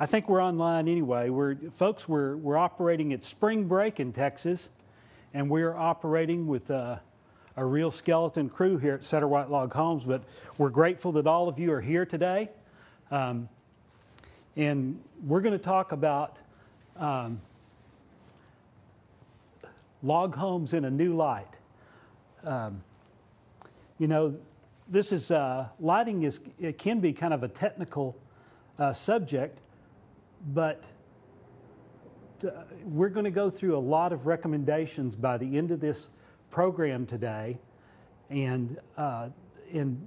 I think we're online anyway. Folks, we're operating at spring break in Texas, and we're operating with a real skeleton crew here at Satterwhite Log Homes, but we're grateful that all of you are here today. And we're going to talk about log homes in a new light. You know, this is, lighting is, it can be kind of a technical subject, but we're going to go through a lot of recommendations by the end of this program today, and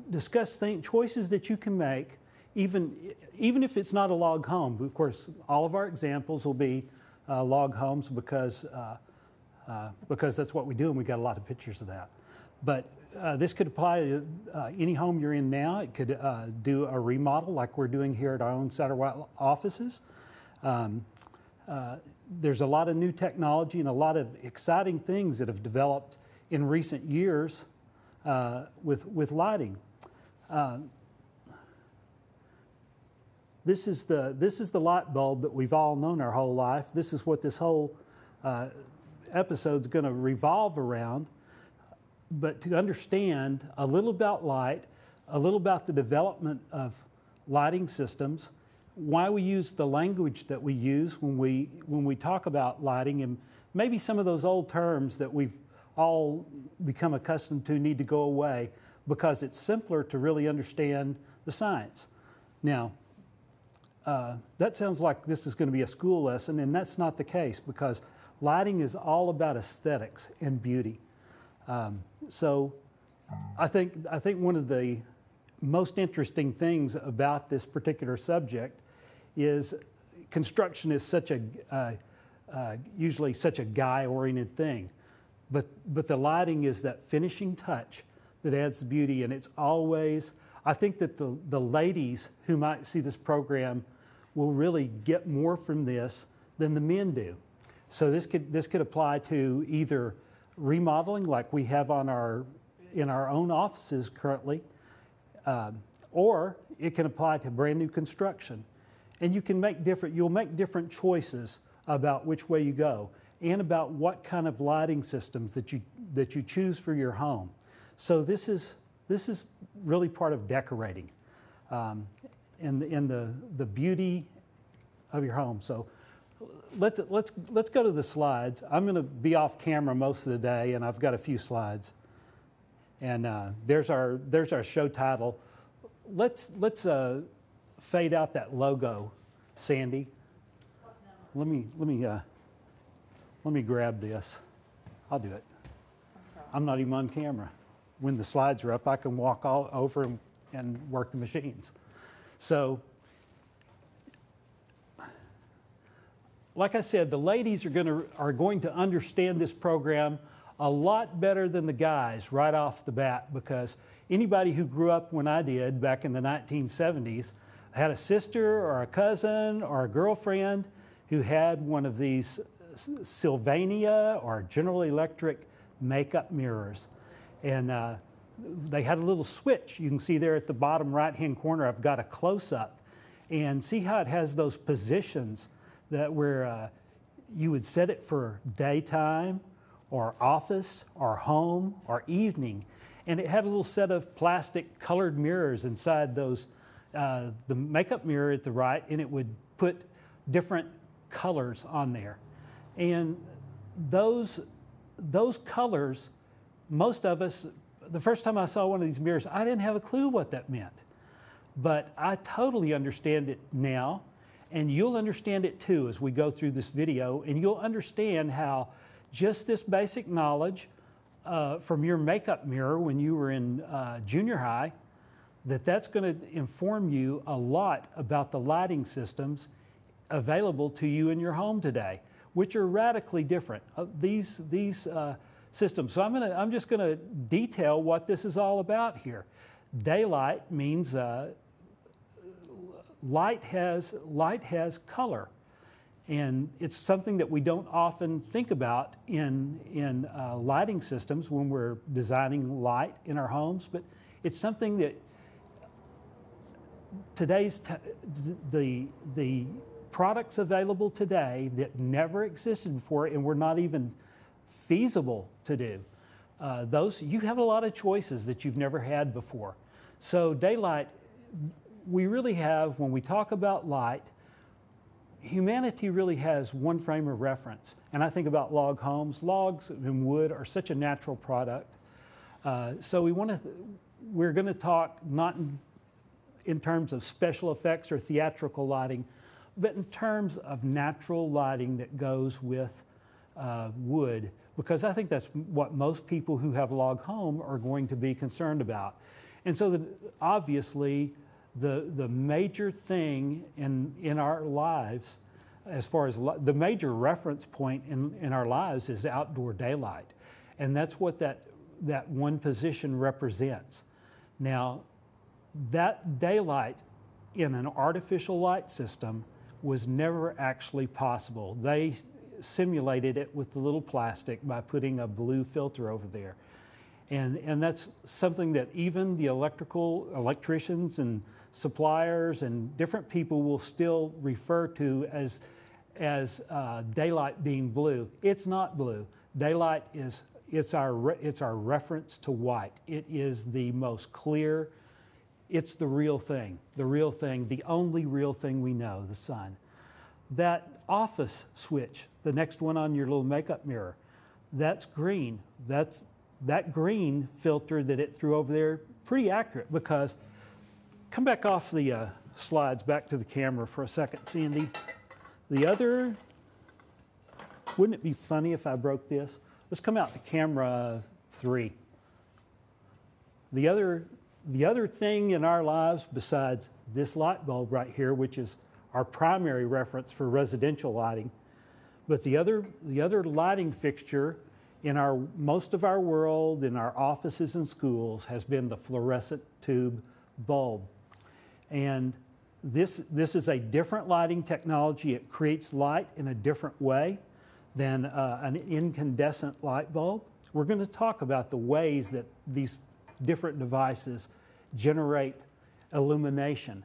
discuss choices that you can make, even if it's not a log home. Of course, all of our examples will be log homes because that's what we do, and we got a lot of pictures of that. But this could apply to any home you're in now. It could do a remodel like we're doing here at our own Satterwhite offices. There's a lot of new technology and a lot of exciting things that have developed in recent years with lighting. This is the light bulb that we've all known our whole life. This is what this whole episode's going to revolve around. But to understand a little about light, a little about the development of lighting systems, why we use the language that we use when we talk about lighting, and maybe some of those old terms that we've all become accustomed to need to go away because it's simpler to really understand the science. Now, that sounds like this is going to be a school lesson, and that's not the case, because lighting is all about aesthetics and beauty. So I think one of the most interesting things about this particular subject is construction is such a usually such a guy-oriented thing, but the lighting is that finishing touch that adds beauty, and it's always, I think that the ladies who might see this program will really get more from this than the men do. So this could apply to either remodeling like we have in our own offices currently, or it can apply to brand new construction, and you'll make different choices about which way you go and about what kind of lighting systems that you choose for your home. So this is really part of decorating, and the beauty of your home. So let's go to the slides. I'm going to be off camera most of the day, and I've got a few slides. And there's our show title. Let's fade out that logo, Sandy. Let me grab this. I'll do it. I'm not even on camera. When the slides are up, I can walk all over and work the machines. So, like I said, the ladies are going to understand this program a lot better than the guys right off the bat, because anybody who grew up when I did back in the 1970s had a sister or a cousin or a girlfriend who had one of these Sylvania or General Electric makeup mirrors. And they had a little switch. You can see there at the bottom right-hand corner, I've got a close-up. And see how it has those positions that where you would set it for daytime, or office, or home, or evening. And it had a little set of plastic colored mirrors inside those, the makeup mirror at the right, and it would put different colors on there. And those colors, most of us, the first time I saw one of these mirrors, I didn't have a clue what that meant. But I totally understand it now, and you'll understand it too as we go through this video, and you'll understand how just this basic knowledge from your makeup mirror when you were in junior high, that's going to inform you a lot about the lighting systems available to you in your home today, which are radically different. These systems. So I'm just going to detail what this is all about here. Daylight means light has color. And it's something that we don't often think about in lighting systems when we're designing light in our homes, but it's something that the products available today that never existed before and were not even feasible to do. Those, you have a lot of choices that you've never had before. So daylight, we really have, when we talk about light, humanity really has one frame of reference. And I think about log homes. Logs and wood are such a natural product. So we want to, we're going to talk not in terms of special effects or theatrical lighting, but in terms of natural lighting that goes with wood, because I think that's what most people who have a log home are going to be concerned about. And so the, obviously the major thing in our lives, as far as the major reference point in our lives, is outdoor daylight. And that's what that one position represents. Now, that daylight in an artificial light system was never actually possible. They simulated it with the little plastic by putting a blue filter over there. And that's something that even the electricians and suppliers and different people will still refer to as daylight being blue. It's not blue. Daylight is, it's our reference to white. It is the most clear, it's the real thing, the only real thing we know, the sun. That office switch, the next one on your little makeup mirror, that's green. That's that green filter that it threw over there, pretty accurate, because, come back off the slides, back to the camera for a second, Sandy. The other, wouldn't it be funny if I broke this? Let's come out to camera 3. The other thing in our lives besides this light bulb right here, which is our primary reference for residential lighting, but the other lighting fixture in our, most of our world, in our offices and schools, has been the fluorescent tube bulb. And this is a different lighting technology. It creates light in a different way than an incandescent light bulb. We're going to talk about the ways that these different devices generate illumination.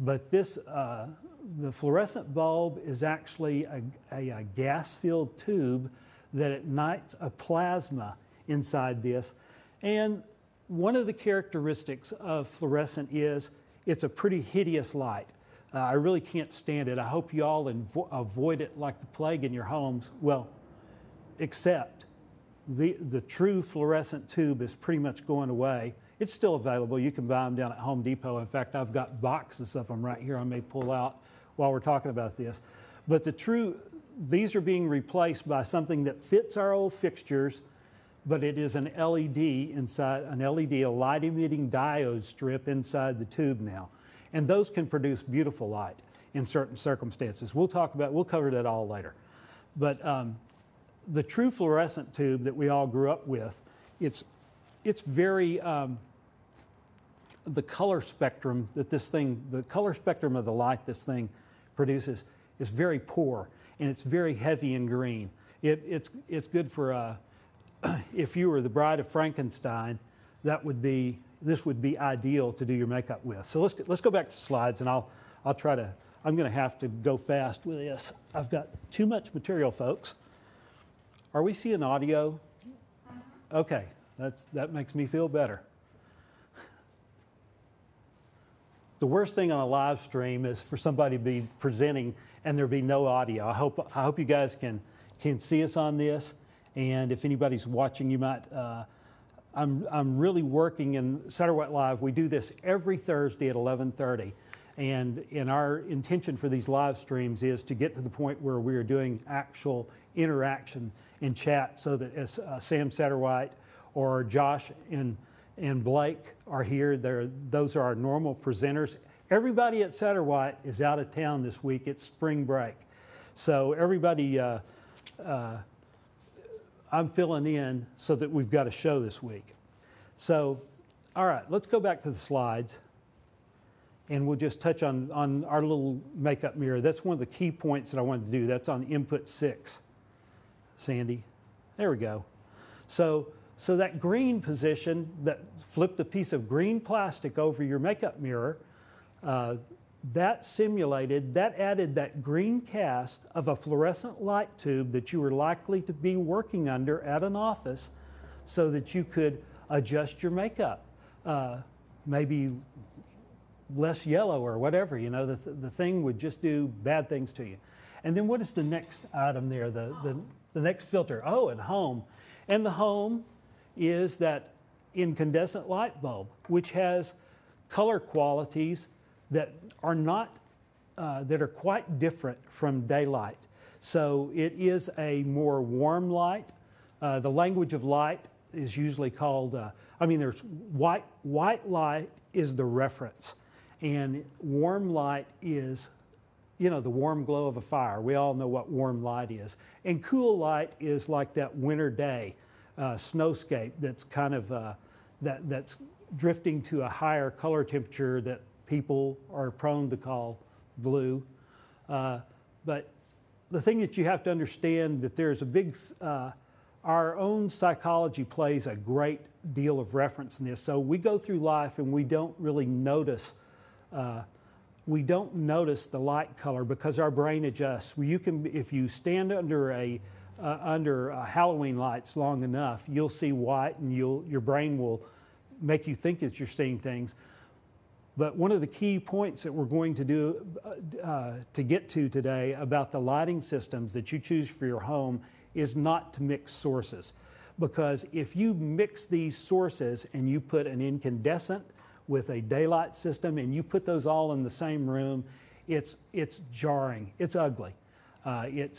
But this, the fluorescent bulb is actually a gas-filled tube that ignites a plasma inside this. And one of the characteristics of fluorescent is it's a pretty hideous light. I really can't stand it. I hope you all avoid it like the plague in your homes. Well, except the true fluorescent tube is pretty much going away. It's still available. You can buy them down at Home Depot. In fact, I've got boxes of them right here I may pull out while we're talking about this. But the true, these are being replaced by something that fits our old fixtures, but it is an LED inside, an LED, a light-emitting diode strip inside the tube now. And those can produce beautiful light in certain circumstances. We'll talk about, we'll cover that all later. But the true fluorescent tube that we all grew up with, it's very, the color spectrum that this thing, the color spectrum of the light this thing produces is very poor. And it's very heavy in green. It's good for, if you were the bride of Frankenstein, that would be, this would be ideal to do your makeup with. So let's go back to slides, and I'll try to, I'm gonna have to go fast with this. I've got too much material, folks. Are we seeing audio? Okay, that makes me feel better. The worst thing on a live stream is for somebody to be presenting and there be no audio. I hope you guys can see us on this. And if anybody's watching, you might. I'm really working in Satterwhite Live. We do this every Thursday at 11:30, and our intention for these live streams is to get to the point where we are doing actual interaction in chat, so that as Sam Satterwhite or Josh and Blake are here, those are our normal presenters. Everybody at Satterwhite is out of town this week. It's spring break. So everybody, I'm filling in so that we've got a show this week. So, all right, let's go back to the slides. And we'll just touch on our little makeup mirror. That's one of the key points that I wanted to do. That's on input 6, Sandy. There we go. So that green position, that flipped a piece of green plastic over your makeup mirror, That simulated, that added that green cast of a fluorescent light tube that you were likely to be working under at an office so that you could adjust your makeup. Maybe less yellow or whatever, you know, the thing would just do bad things to you. And then what is the next item there, the next filter? Oh, and home. And the home is that incandescent light bulb, which has color qualities that are not, that are quite different from daylight. So it is a more warm light. The language of light is usually called, I mean, there's white light is the reference, and warm light is, you know, the warm glow of a fire. We all know what warm light is. And cool light is like that winter day snowscape that's kind of, that's drifting to a higher color temperature that people are prone to call blue. But the thing that you have to understand that there's a big, our own psychology plays a great deal of reference in this. So we go through life and we don't really notice, the light color because our brain adjusts. You can, if you stand under a Halloween lights long enough, you'll see white, and your brain will make you think that you're seeing things. But one of the key points that we're going to do to get to today about the lighting systems that you choose for your home is not to mix sources, because if you mix these sources and you put an incandescent with a daylight system and you put those all in the same room, it's jarring, it's ugly, in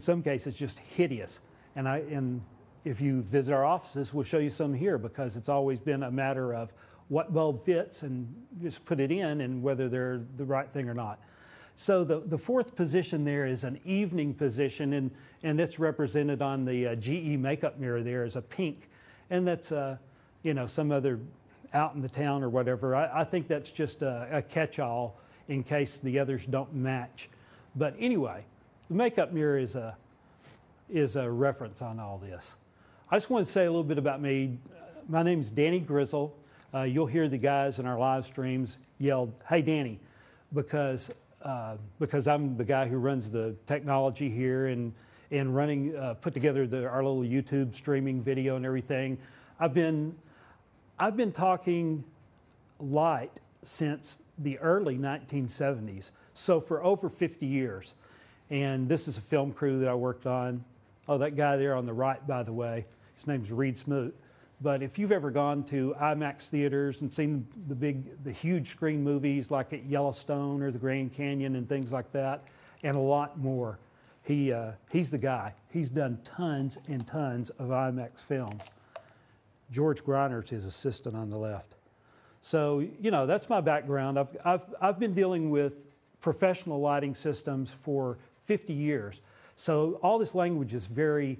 some cases just hideous. And if you visit our offices, we'll show you some here because it's always been a matter of what bulb fits and just put it in and whether they're the right thing or not. So the fourth position there is an evening position, and it's represented on the GE makeup mirror there as a pink. And that's, you know, some other out in the town or whatever. I think that's just a catch-all in case the others don't match. But anyway, the makeup mirror is a reference on all this. I just want to say a little bit about me. My name is Danny Grizzle. You'll hear the guys in our live streams yelled, "Hey, Danny," because I'm the guy who runs the technology here and running put together our little YouTube streaming video and everything. I've been talking light since the early 1970s, so for over 50 years. And this is a film crew that I worked on. Oh, that guy there on the right, by the way, his name's Reed Smoot. But if you've ever gone to IMAX theaters and seen the huge screen movies like at Yellowstone or the Grand Canyon and things like that, and a lot more, he's the guy. He's done tons and tons of IMAX films. George Griner's his assistant on the left. So, you know, that's my background. I've been dealing with professional lighting systems for 50 years. So all this language is very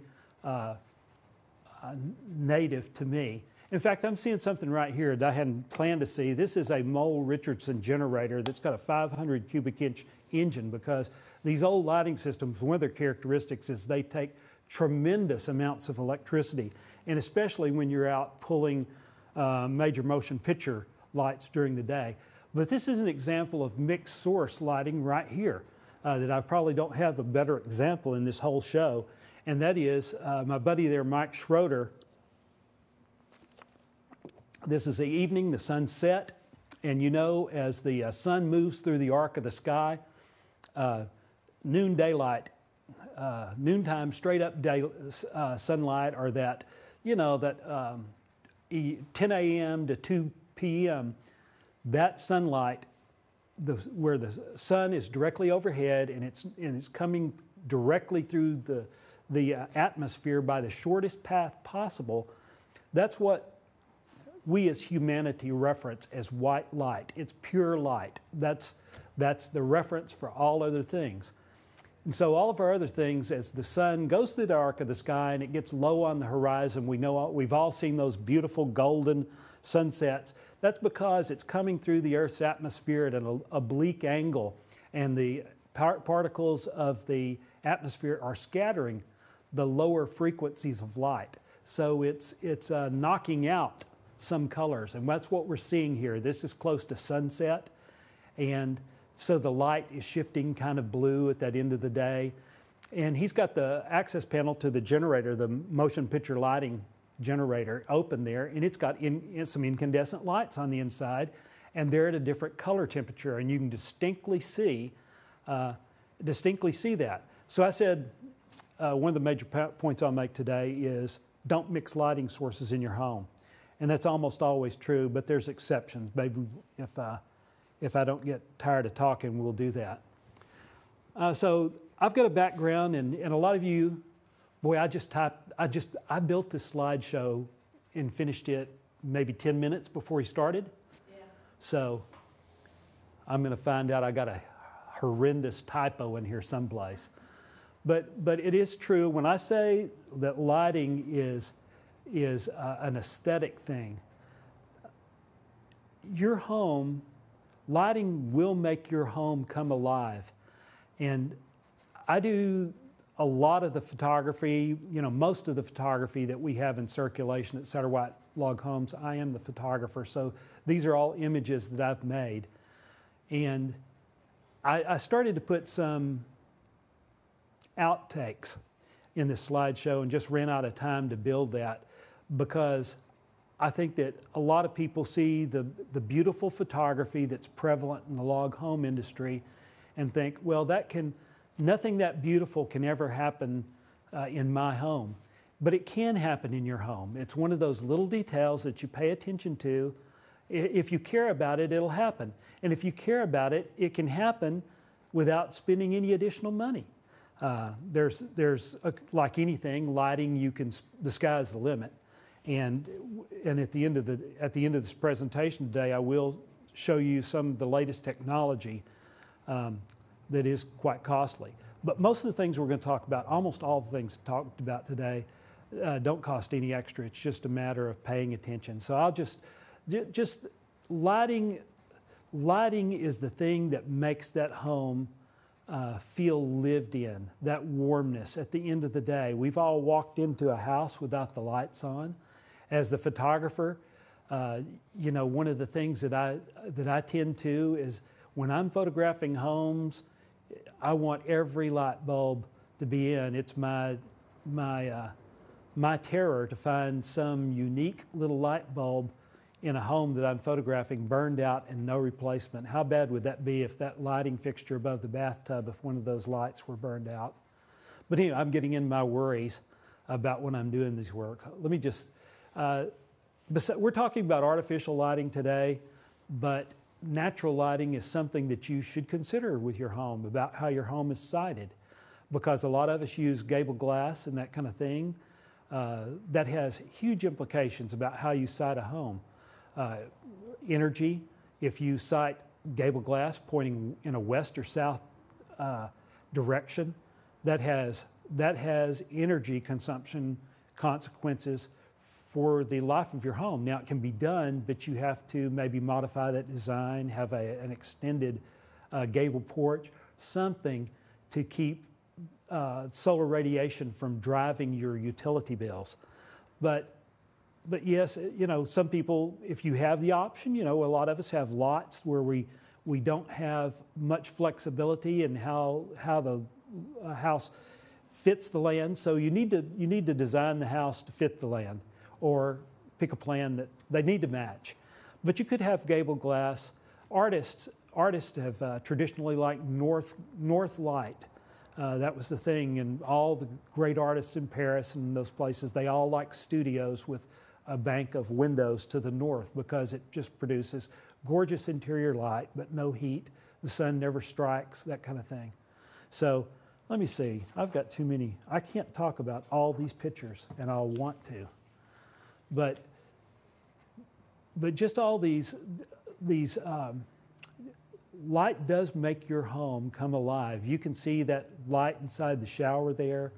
native to me. In fact, I'm seeing something right here that I hadn't planned to see. This is a Mole Richardson generator that's got a 500 cubic inch engine, because these old lighting systems, one of their characteristics is they take tremendous amounts of electricity, and especially when you're out pulling major motion picture lights during the day. But this is an example of mixed source lighting right here that I probably don't have a better example in this whole show. And that is my buddy there, Mike Schroeder. This is the evening, the sun set. And you know, as the sun moves through the arc of the sky, noontime straight up day, sunlight, or that, you know, that 10 a.m. to 2 p.m. that sunlight, where the sun is directly overhead and it's coming directly through the atmosphere by the shortest path possible, that's what we as humanity reference as white light. It's pure light. That's the reference for all other things. And so all of our other things, as the sun goes through the arc of the sky and it gets low on the horizon, we've all seen those beautiful golden sunsets. That's because it's coming through the Earth's atmosphere at an oblique angle, and the particles of the atmosphere are scattering the lower frequencies of light. So it's knocking out some colors. And that's what we're seeing here. This is close to sunset. And so the light is shifting kind of blue at that end of the day. And he's got the access panel to the generator, the motion picture lighting generator, open there. And it's got some incandescent lights on the inside. And they're at a different color temperature. And you can distinctly see that. So I said, one of the major points I'll make today is don't mix lighting sources in your home. And that's almost always true, but there's exceptions. Maybe if I don't get tired of talking, we'll do that. So I've got a background, and a lot of you, boy, I built this slideshow and finished it maybe 10 minutes before he started. Yeah. So I'm going to find out I got a horrendous typo in here someplace. But it is true when I say that lighting is an aesthetic thing. Your home, lighting will make your home come alive. And I do a lot of the photography, you know, most of the photography that we have in circulation at Satterwhite Log Homes, I am the photographer. So these are all images that I've made. And I started to put some outtakes in this slideshow and just ran out of time to build that, because I think that a lot of people see the beautiful photography that's prevalent in the log home industry and think, well, nothing that beautiful can ever happen in my home. But it can happen in your home. It's one of those little details that you pay attention to. If you care about it, it'll happen. And if you care about it, it can happen without spending any additional money. Like anything, lighting, the sky's the limit. And at the end of this presentation today, I will show you some of the latest technology that is quite costly. But most of the things we're going to talk about, almost all the things talked about today, don't cost any extra. It's just a matter of paying attention. So I'll just lighting is the thing that makes that home feel lived in, that warmness. At the end of the day, we've all walked into a house without the lights on. As the photographer, you know, one of the things that I tend to is when I'm photographing homes, I want every light bulb to be in. It's my terror to find some unique little light bulb in a home that I'm photographing burned out and no replacement. How bad would that be if that lighting fixture above the bathtub, if one of those lights were burned out? But anyway, I'm getting in my worries about when I'm doing these work. Let me just, we're talking about artificial lighting today, but natural lighting is something that you should consider with your home, about how your home is sited. Because a lot of us use gable glass and that kind of thing. That has huge implications about how you site a home. Energy, if you sight gable glass pointing in a west or south direction, that has energy consumption consequences for the life of your home. Now, it can be done, but you have to maybe modify that design, have an extended gable porch, something to keep solar radiation from driving your utility bills. But yes, you know, some people, if you have the option, you know, a lot of us have lots where we don't have much flexibility in how the house fits the land. So you need to design the house to fit the land, or pick a plan that they need to match. But you could have gable glass. Artists have traditionally liked north light. That was the thing, and all the great artists in Paris and those places, they all like studios with a bank of windows to the north, because it just produces gorgeous interior light, but no heat. The sun never strikes, that kind of thing. So let me see. I've got too many. I can't talk about all these pictures, and I'll want to. But just all these light does make your home come alive. You can see that light inside the shower there,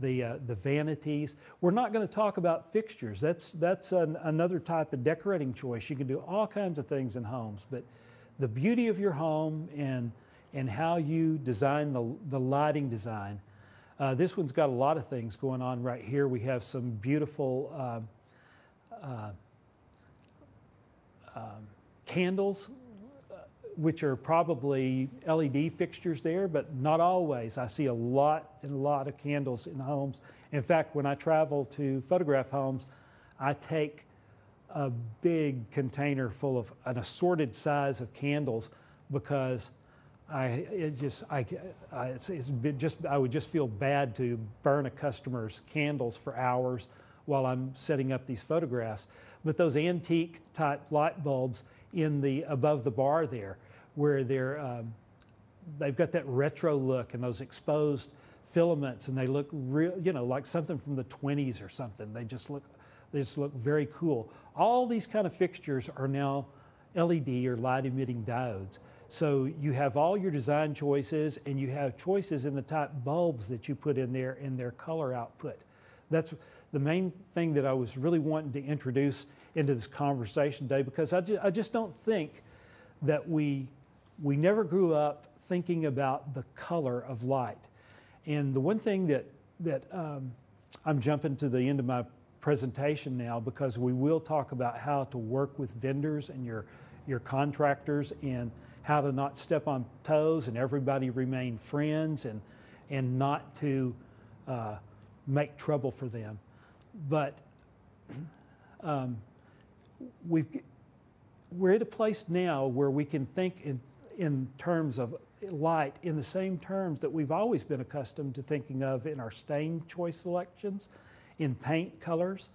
the vanities. We're not going to talk about fixtures. That's another type of decorating choice. You can do all kinds of things in homes, but the beauty of your home and how you design the lighting design. This one's got a lot of things going on right here. We have some beautiful candles, which are probably LED fixtures there, but not always. I see a lot and a lot of candles in homes. In fact, when I travel to photograph homes, I take a big container full of an assorted size of candles because I would just feel bad to burn a customer's candles for hours while I'm setting up these photographs. But those antique type light bulbs in the above the bar there, where they're they've got that retro look and those exposed filaments, and they look real, you know, like something from the 20s or something. They just look very cool. All these kind of fixtures are now LED or light emitting diodes. So you have all your design choices, and you have choices in the type bulbs that you put in there and their color output. That's the main thing that I was really wanting to introduce into this conversation today, because I just don't think that we never grew up thinking about the color of light. And the one thing that I'm jumping to the end of my presentation now, because we will talk about how to work with vendors and your contractors, and how to not step on toes and everybody remain friends, and not to make trouble for them. But we're at a place now where we can think in terms of light in the same terms that we've always been accustomed to thinking of in our stain choice selections, in paint colors,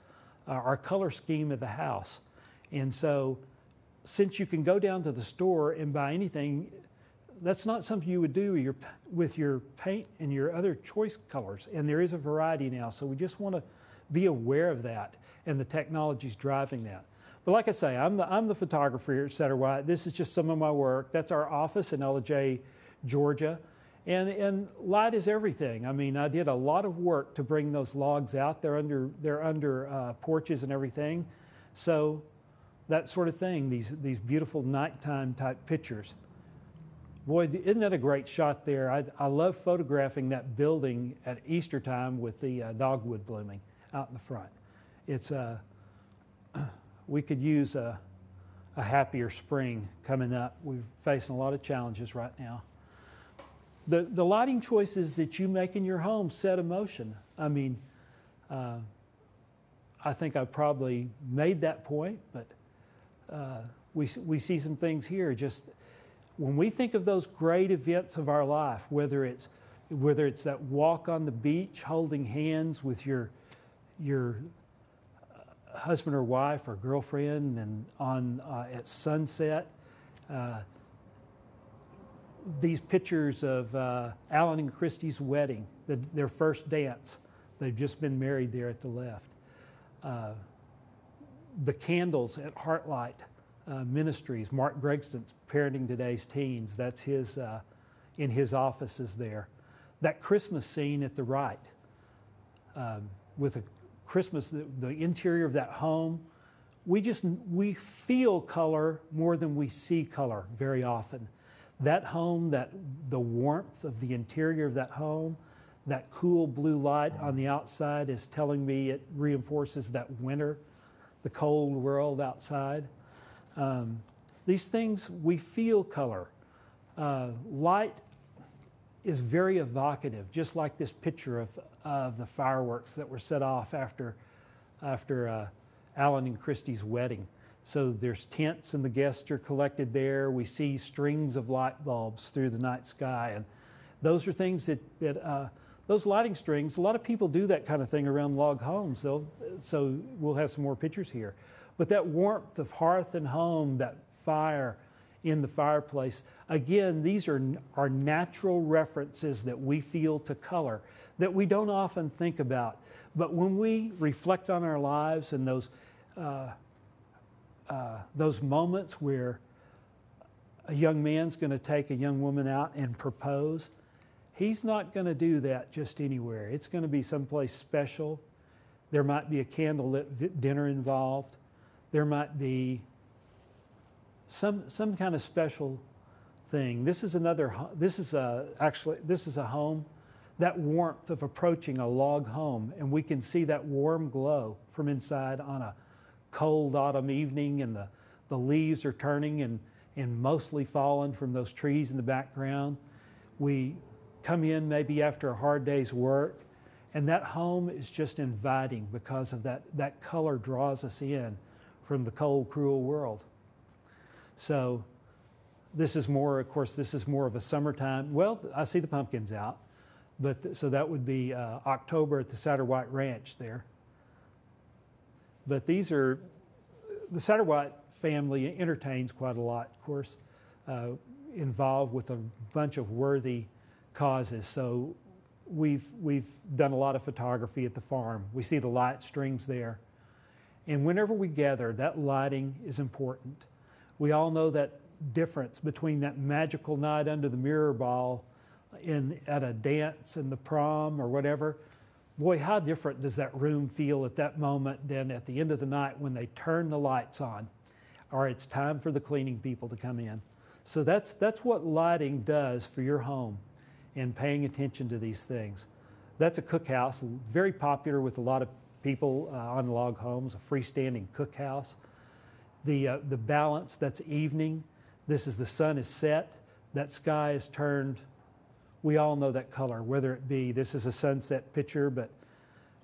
our color scheme of the house. And so since you can go down to the store and buy anything, that's not something you would do with your paint and your other choice colors. And there is a variety now, so we just want to be aware of that, and the technology's driving that. But like I say, I'm the photographer here at Satterwhite. This is just some of my work. That's our office in Elijah, Georgia. And light is everything. I mean, I did a lot of work to bring those logs out. They're under porches and everything. So that sort of thing, these beautiful nighttime type pictures. Boy, isn't that a great shot there? I love photographing that building at Easter time with the dogwood blooming out in the front. It's we could use a happier spring coming up. We're facing a lot of challenges right now. The lighting choices that you make in your home set emotion. I mean, I think I probably made that point, but we see some things here. Just when we think of those great events of our life, whether it's that walk on the beach, holding hands with your husband or wife or girlfriend, and at sunset, these pictures of Alan and Christie's wedding, their first dance. They've just been married there at the left. The candles at Heartlight Ministries, Mark Gregston's Parenting Today's Teens, that's his, in his offices there. That Christmas scene at the right, with a Christmas, the interior of that home, we feel color more than we see color very often. That home, the warmth of the interior of that home, that cool blue light on the outside is telling me it reinforces that winter, the cold world outside. These things, we feel color. Light is very evocative, just like this picture of the fireworks that were set off after Alan and Christie's wedding. So there's tents and the guests are collected there. We see strings of light bulbs through the night sky, and those are things that those lighting strings, a lot of people do that kind of thing around log homes, so we'll have some more pictures here. But that warmth of hearth and home, that fire in the fireplace, again, these are natural references that we feel to color that we don't often think about. But when we reflect on our lives and those moments where a young man's going to take a young woman out and propose, he's not going to do that just anywhere. It's going to be someplace special. There might be a candlelit dinner involved. There might be some kind of special thing. This is a home. That warmth of approaching a log home, and we can see that warm glow from inside on a cold autumn evening, and the The leaves are turning and mostly fallen from those trees in the background. We come in maybe after a hard day's work, and that home is just inviting because of that color draws us in from the cold, cruel world. So this is more, of course, this is more of a summertime. Well, I see the pumpkins out, but so that would be October at the Satterwhite Ranch there. But these are, the Satterwhite family entertains quite a lot, of course, involved with a bunch of worthy causes. So we've done a lot of photography at the farm. We see the light strings there. And whenever we gather, that lighting is important. We all know that difference between that magical night under the mirror ball at a dance and the prom or whatever. Boy, how different does that room feel at that moment than at the end of the night when they turn the lights on or it's time for the cleaning people to come in. So that's what lighting does for your home and paying attention to these things. That's a cookhouse, very popular with a lot of people on log homes, a freestanding cookhouse. The balance, that's evening. This is the sun is set, that sky is turned. We all know that color, whether it be, this is a sunset picture, but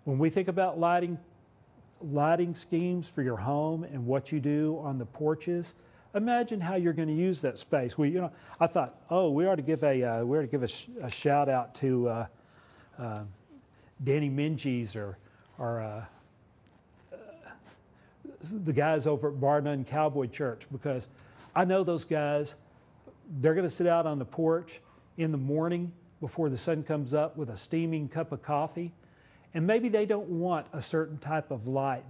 when we think about lighting schemes for your home and what you do on the porches, imagine how you're going to use that space. We, you know, I thought, oh, we ought to give a shout out to Danny Minges or the guys over at Bar Nunn Cowboy Church, because I know those guys. They're going to sit out on the porch in the morning before the sun comes up with a steaming cup of coffee, and maybe they don't want a certain type of light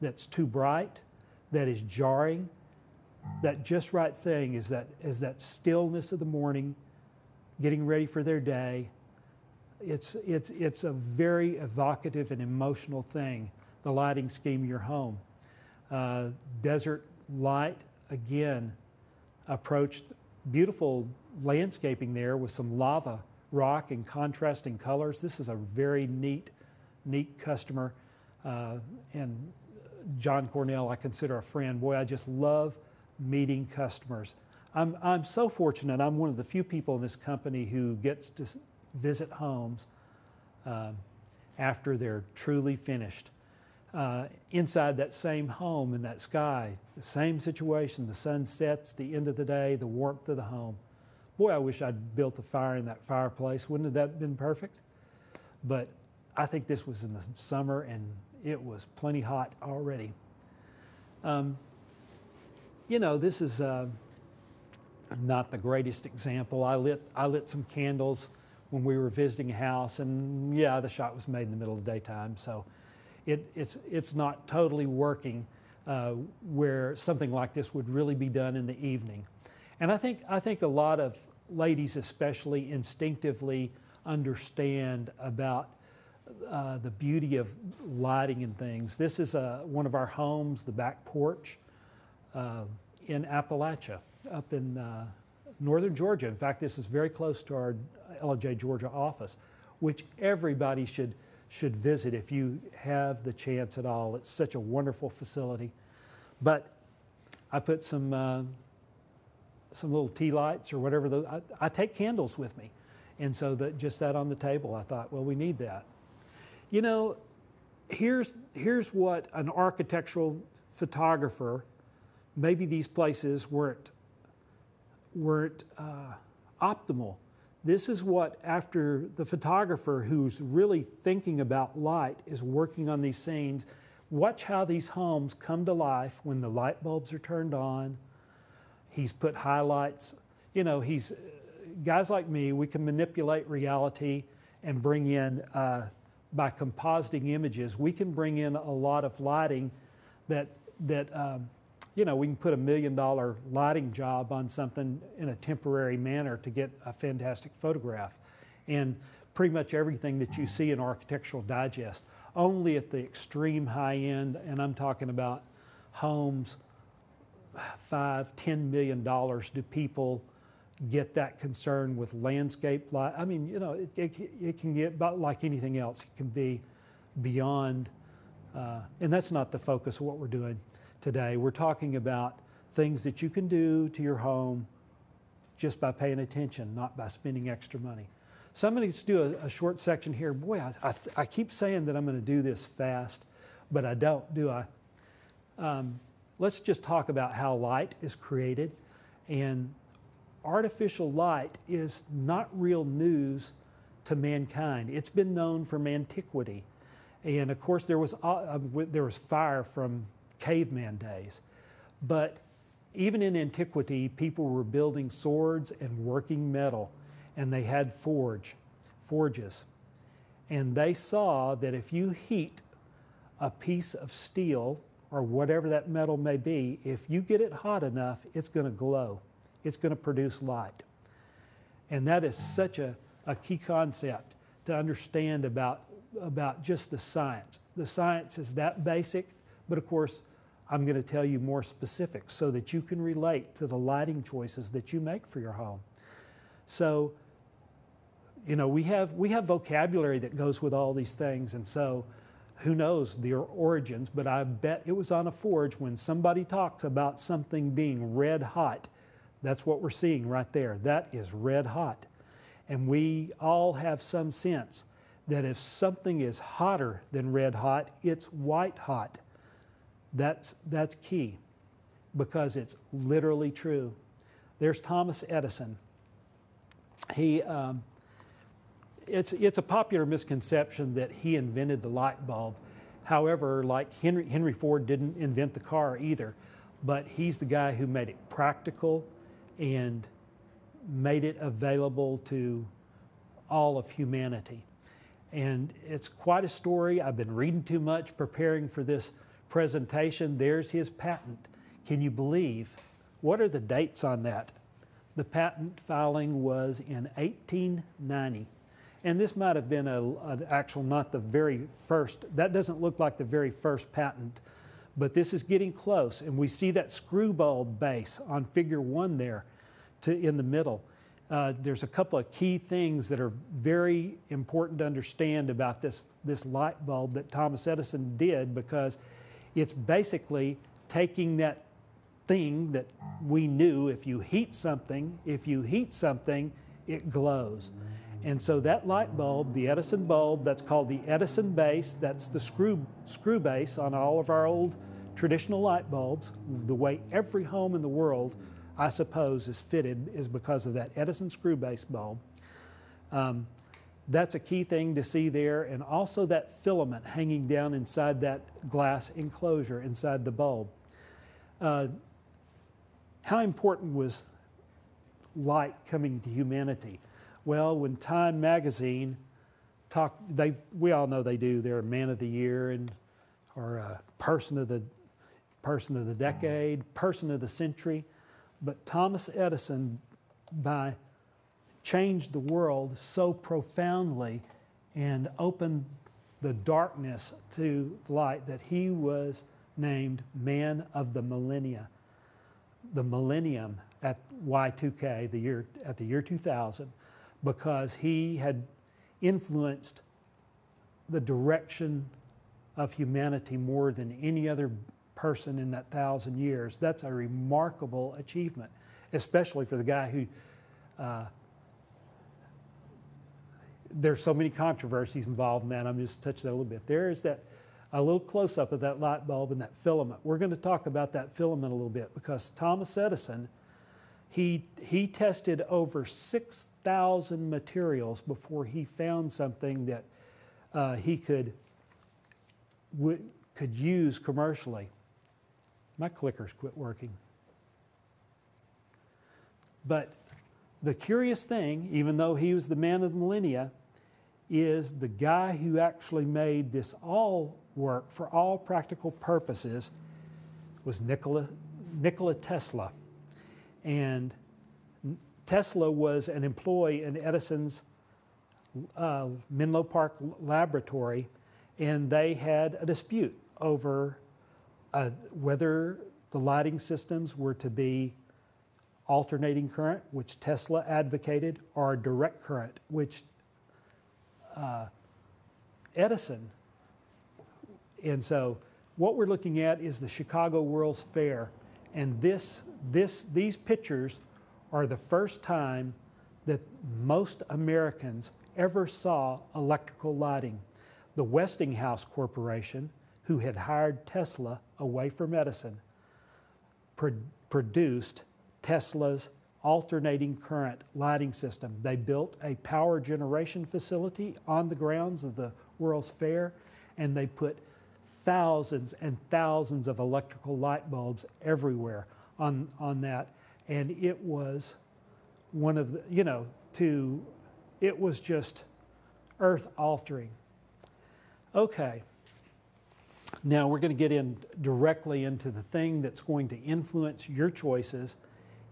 that's too bright, that is jarring. That just right thing is that stillness of the morning, getting ready for their day. It's a very evocative and emotional thing, the lighting scheme of your home. Desert light, again, approached beautiful landscaping there with some lava rock and contrasting colors. This is a very neat customer. And John Cornell, I consider a friend. Boy, I just love meeting customers. I'm so fortunate. I'm one of the few people in this company who gets to visit homes after they're truly finished. Inside that same home in that sky, the same situation, the sun sets, the end of the day, the warmth of the home. Boy, I wish I'd built a fire in that fireplace. Wouldn't that have been perfect? But I think this was in the summer and it was plenty hot already. You know, this is not the greatest example. I lit some candles when we were visiting a house, and yeah, the shot was made in the middle of the daytime, so it's not totally working where something like this would really be done in the evening. And I think a lot of ladies especially instinctively understand about the beauty of lighting and things. This is one of our homes, the back porch in Appalachia, up in northern Georgia. In fact, this is very close to our LJ Georgia office, which everybody should visit if you have the chance at all. It's such a wonderful facility. But I put some little tea lights or whatever. Those, I take candles with me. And so just that on the table, I thought, well, we need that. You know, here's what an architectural photographer, maybe these places weren't optimal. This is what, after the photographer who's really thinking about light is working on these scenes, watch how these homes come to life when the light bulbs are turned on. He's put highlights. You know, guys like me, we can manipulate reality and bring in, by compositing images, we can bring in a lot of lighting that you know, we can put $1 million lighting job on something in a temporary manner to get a fantastic photograph. And pretty much everything that you see in Architectural Digest, only at the extreme high end, and I'm talking about homes, $5–10 million, do people get that concerned with landscape light? I mean, you know, it can get, but like anything else, it can be beyond, and that's not the focus of what we're doing today. We're talking about things that you can do to your home just by paying attention, not by spending extra money. So I'm going to do a short section here. Boy, I keep saying that I'm going to do this fast, but I don't, do I? Let's just talk about how light is created. And artificial light is not real news to mankind. It's been known from antiquity. And of course, there was fire from caveman days. But even in antiquity, people were building swords and working metal, and they had forges. And they saw that if you heat a piece of steel or whatever that metal may be, if you get it hot enough, it's going to glow. It's going to produce light. And that is such a key concept to understand about just the science. The science is that basic, but of course, I'm going to tell you more specifics so that you can relate to the lighting choices that you make for your home. So, you know, we have vocabulary that goes with all these things, and so who knows their origins, but I bet it was on a forge when somebody talks about something being red hot. That's what we're seeing right there. That is red hot. And we all have some sense that if something is hotter than red hot, it's white hot. That's key, because it's literally true. There's Thomas Edison. It's a popular misconception that he invented the light bulb. However, like Henry Ford didn't invent the car either, but he's the guy who made it practical and made it available to all of humanity. And it's quite a story. I've been reading too much preparing for this presentation. There's his patent. Can you believe? What are the dates on that? The patent filing was in 1890. And this might have been an actual, not the very first, that doesn't look like the very first patent, but this is getting close. And we see that screw bulb base on figure one there in the middle. There's a couple of key things that are very important to understand about this light bulb that Thomas Edison did, because it's basically taking that thing that we knew, if you heat something, it glows. And so that light bulb, the Edison bulb, that's called the Edison base, that's the screw base on all of our old traditional light bulbs. The way every home in the world, I suppose, is fitted is because of that Edison screw base bulb. That's a key thing to see there, and also that filament hanging down inside that glass enclosure inside the bulb. How important was light coming to humanity? Well, when Time magazine talked, we all know they do. They're a man of the year or a person of the decade, person of the century. But Thomas Edison changed the world so profoundly and opened the darkness to light that he was named Man of the Millennia. The millennium at Y2K, at the year 2000, because he had influenced the direction of humanity more than any other person in that 1,000 years. That's a remarkable achievement, especially for the guy who, there's so many controversies involved in that. I'm just touching that a little bit. There is a little close-up of that light bulb and that filament. We're going to talk about that filament a little bit, because Thomas Edison, he tested over 6,000 materials before he found something that he could use commercially. My clickers quit working. But the curious thing, even though he was the man of the millennia, is the guy who actually made this all work for all practical purposes was Nikola Tesla. And Tesla was an employee in Edison's Menlo Park laboratory, and they had a dispute over whether the lighting systems were to be alternating current, which Tesla advocated, or direct current, which Edison. And so what we're looking at is the Chicago World's Fair And these pictures are the first time that most Americans ever saw electrical lighting. The Westinghouse Corporation, who had hired Tesla away from Edison, produced Tesla's alternating current lighting system. They built a power generation facility on the grounds of the World's Fair, and they put thousands and thousands of electrical light bulbs everywhere on that. And it was one of the, you know, it was just earth-altering. Okay, now we're going to get in directly into the thing that's going to influence your choices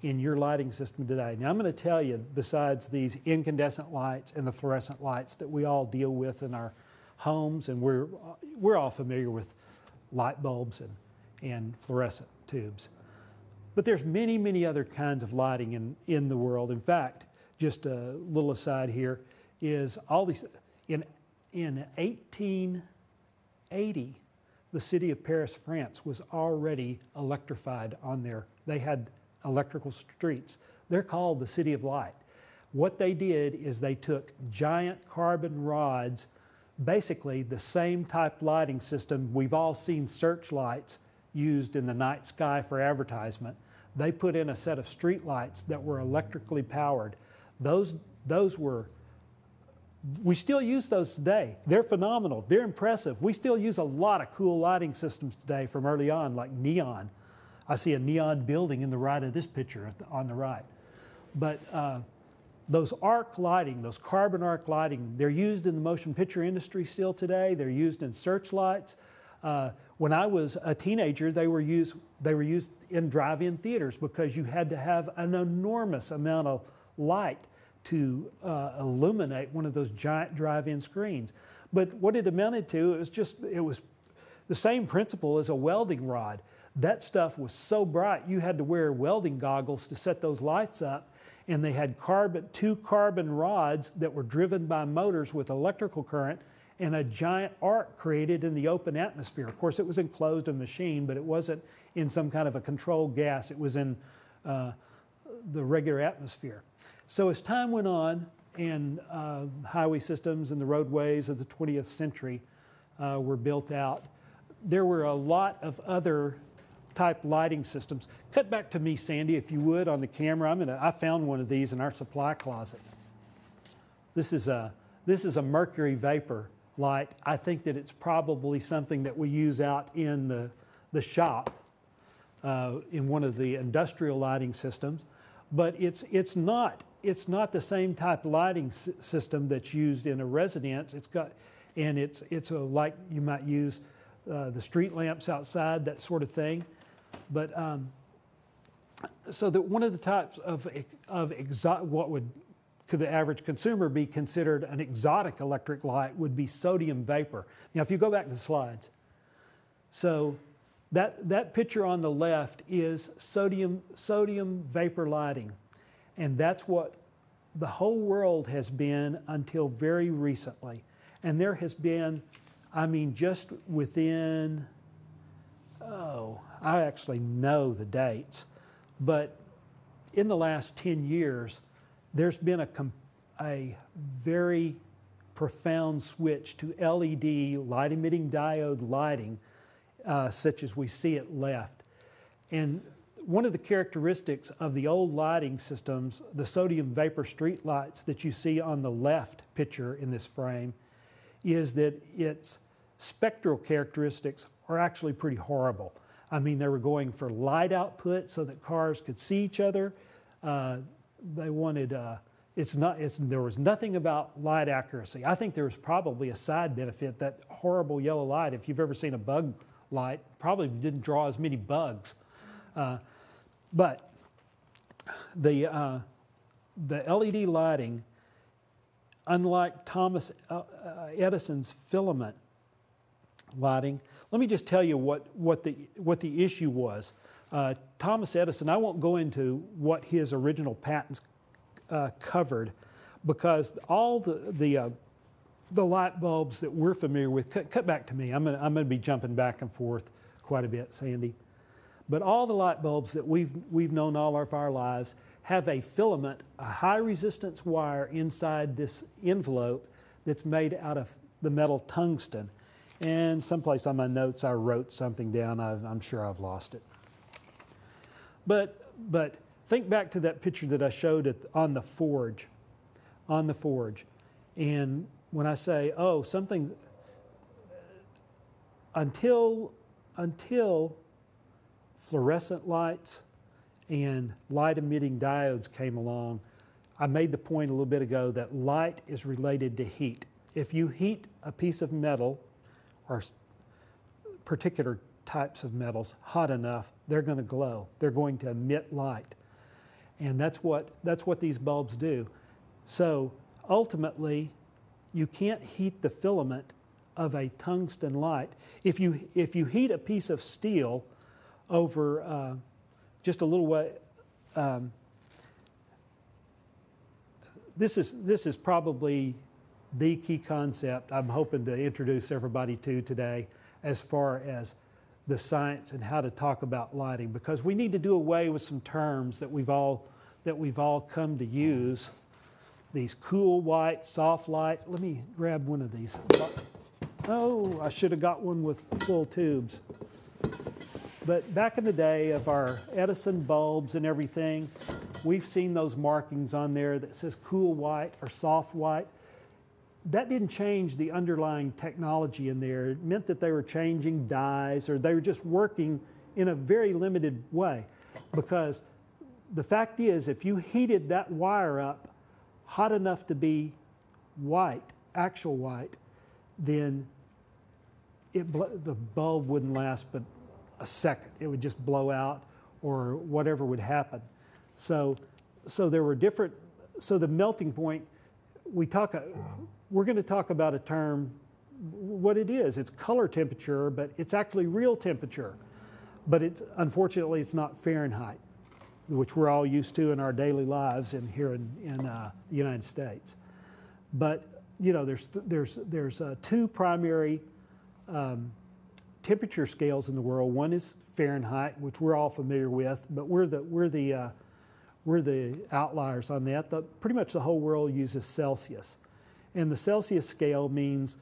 in your lighting system today. Now I'm going to tell you, besides these incandescent lights and the fluorescent lights that we all deal with in our homes, and we're all familiar with light bulbs and fluorescent tubes. But there's many, many other kinds of lighting in the world. In fact, just a little aside here, is all these, in 1880, the city of Paris, France was already electrified on there. They had electrical streets. They're called the City of Light. What they did is they took giant carbon rods, basically the same type lighting system. We've all seen searchlights used in the night sky for advertisement. They put in a set of street lights that were electrically powered. Those were, we still use those today. They're phenomenal, they're impressive. We still use a lot of cool lighting systems today from early on, like neon. I see a neon building in the right of this picture on the right. But those arc lighting, those carbon arc lighting, they're used in the motion picture industry still today. They're used in searchlights. When I was a teenager, they were used in drive-in theaters because you had to have an enormous amount of light to illuminate one of those giant drive-in screens. But what it amounted to, it was the same principle as a welding rod. That stuff was so bright, you had to wear welding goggles to set those lights up, and they had two carbon rods that were driven by motors with electrical current and a giant arc created in the open atmosphere. Of course, it was enclosed in a machine, but it wasn't in some kind of a controlled gas. It was in the regular atmosphere. So as time went on, and highway systems and the roadways of the 20th century were built out, there were a lot of other type lighting systems. Cut back to me, Sandy, if you would, on the camera. I found one of these in our supply closet. This is a mercury vapor light. I think that it's probably something that we use out in the shop in one of the industrial lighting systems. But it's not the same type of lighting system that's used in a residence. It's like you might use the street lamps outside, that sort of thing. But so that one of the types of what could the average consumer be considered an exotic electric light would be sodium vapor. Now, if you go back to the slides, so that picture on the left is sodium vapor lighting, and that's what the whole world has been until very recently. And there has been, just within, I actually know the dates, but in the last 10 years, there's been a very profound switch to LED, light-emitting diode lighting, such as we see it left. And one of the characteristics of the old lighting systems, the sodium vapor street lights that you see on the left picture in this frame, is that it's spectral characteristics are actually pretty horrible. They were going for light output so that cars could see each other. They wanted, there was nothing about light accuracy. I think there was probably a side benefit, that horrible yellow light. If you've ever seen a bug light, probably didn't draw as many bugs. But the LED lighting, unlike Thomas Edison's filament lighting, let me just tell you what the issue was. Thomas Edison, I won't go into what his original patents covered, because all the light bulbs that we're familiar with, cut back to me. I'm going to be jumping back and forth quite a bit, Sandy. But all the light bulbs that we've known all of our lives have a filament, a high resistance wire inside this envelope that's made out of the metal tungsten. And someplace on my notes I wrote something down. I'm sure I've lost it. But think back to that picture that I showed on the forge. And when I say, oh, something, until fluorescent lights and light-emitting diodes came along, I made the point a little bit ago that light is related to heat. If you heat a piece of metal, or particular types of metals, hot enough, they're going to glow. They're going to emit light. And that's what these bulbs do. So ultimately, you can't heat the filament of a tungsten light. If you heat a piece of steel over just a little way, this is probably the key concept I'm hoping to introduce everybody to today as far as the science and how to talk about lighting, because we need to do away with some terms that we've all come to use. These cool white, soft light. Let me grab one of these. Oh, I should have got one with full tubes. But back in the day of our Edison bulbs and everything, we've seen those markings on there that says cool white or soft white. That didn't change the underlying technology in there. It meant that they were changing dyes, or they were just working in a very limited way, because the fact is, if you heated that wire up hot enough to be white, actual white, then the bulb wouldn't last but a second. It would just blow out or whatever would happen. So there were different, so the melting point, we're going to talk about a term, what it is. It's color temperature, but it's actually real temperature. But unfortunately, it's not Fahrenheit, which we're all used to in our daily lives and here in the United States. But you know, there's two primary temperature scales in the world. One is Fahrenheit, which we're all familiar with, but we're the outliers on that. Pretty much the whole world uses Celsius. And the Celsius scale means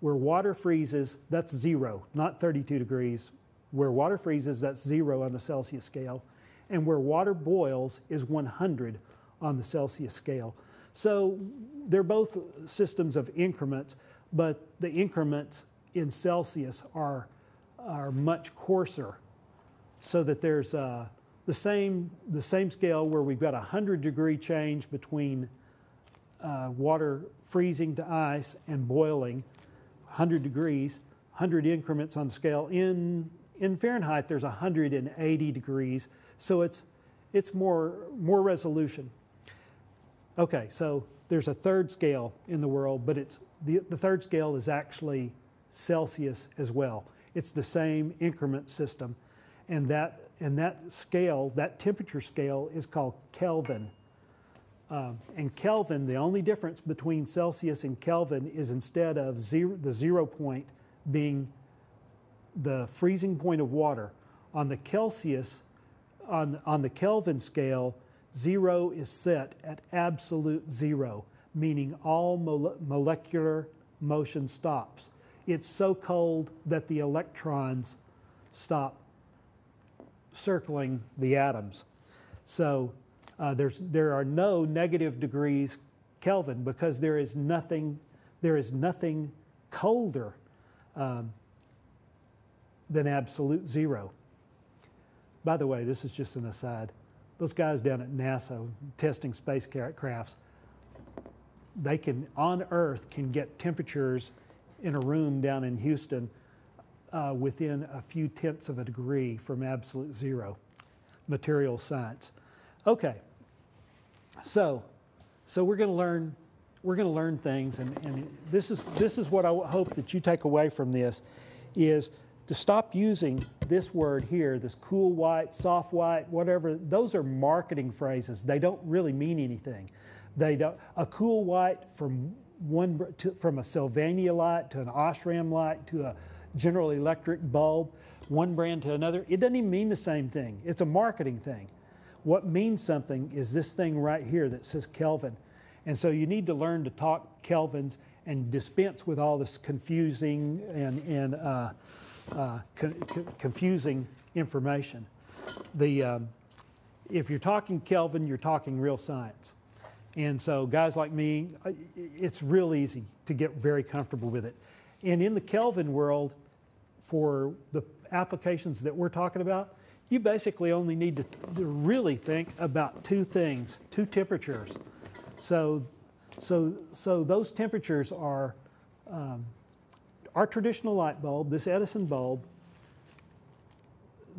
where water freezes, that's 0, not 32 degrees. Where water freezes, that's 0 on the Celsius scale. And where water boils is 100 on the Celsius scale. So they're both systems of increments, but the increments in Celsius are much coarser, so that there's the same scale where we've got a 100-degree change between water freezing to ice and boiling, 100 degrees, 100 increments on the scale. In Fahrenheit, there's 180 degrees, so it's more resolution. Okay, so there's a third scale in the world, but it's the third scale is actually Celsius as well. It's the same increment system, and that scale, that temperature scale, is called Kelvin. And Kelvin, the only difference between Celsius and Kelvin is, instead of the zero point being the freezing point of water, on the Celsius, on the Kelvin scale, 0 is set at absolute 0, meaning all molecular motion stops. It's so cold that the electrons stop circling the atoms. So there are no negative degrees Kelvin, because there is nothing colder than absolute 0. By the way, this is just an aside. Those guys down at NASA testing spacecrafts, they can, on Earth, can get temperatures in a room down in Houston within a few tenths of a degree from absolute 0. Material science. Okay. So we're going to learn things, and this is what I hope that you take away from this, is to stop using this word here, this cool white, soft white, whatever. Those are marketing phrases. They don't really mean anything. They don't. A cool white from a Sylvania light to an Osram light to a General Electric bulb one brand to another, it doesn't even mean the same thing. It's a marketing thing. What means something is this thing right here that says Kelvin. And so you need to learn to talk Kelvins and dispense with all this confusing and confusing information. If you're talking Kelvin, you're talking real science. And so guys like me, it's real easy to get very comfortable with it. And in the Kelvin world, for the applications that we're talking about, you basically only need to really think about two things, two temperatures. So those temperatures are our traditional light bulb, this Edison bulb,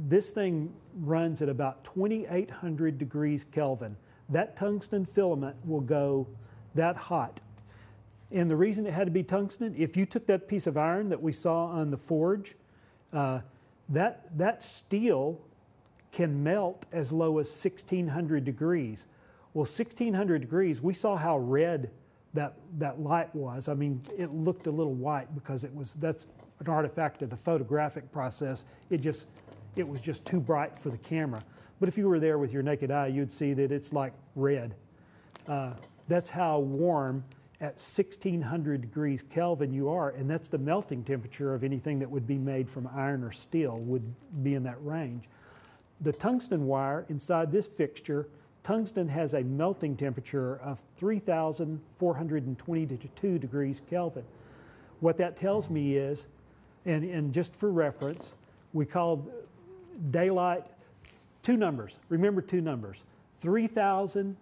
this thing runs at about 2,800 degrees Kelvin. That tungsten filament will go that hot. And the reason it had to be tungsten, if you took that piece of iron that we saw on the forge, that steel can melt as low as 1,600 degrees. Well, 1,600 degrees, we saw how red that light was. I mean, it looked a little white because that's an artifact of the photographic process. It was just too bright for the camera. But if you were there with your naked eye, you'd see that it's like red. That's how warm at 1,600 degrees Kelvin you are, and that's the melting temperature of anything that would be made from iron or steel would be in that range. The tungsten wire inside this fixture, tungsten has a melting temperature of 3,422 degrees Kelvin. What that tells me is, and just for reference, we called daylight two numbers. Remember two numbers. 3,000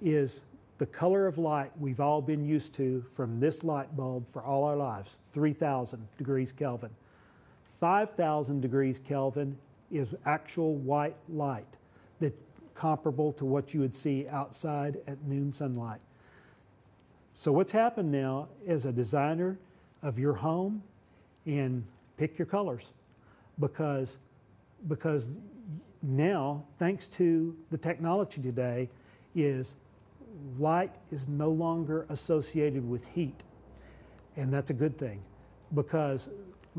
is the color of light we've all been used to from this light bulb for all our lives, 3,000 degrees Kelvin. 5,000 degrees Kelvin is actual white light that's comparable to what you would see outside at noon sunlight. So what's happened now as a designer of your home, and pick your colors, because now, thanks to the technology today, is light is no longer associated with heat, and that's a good thing, because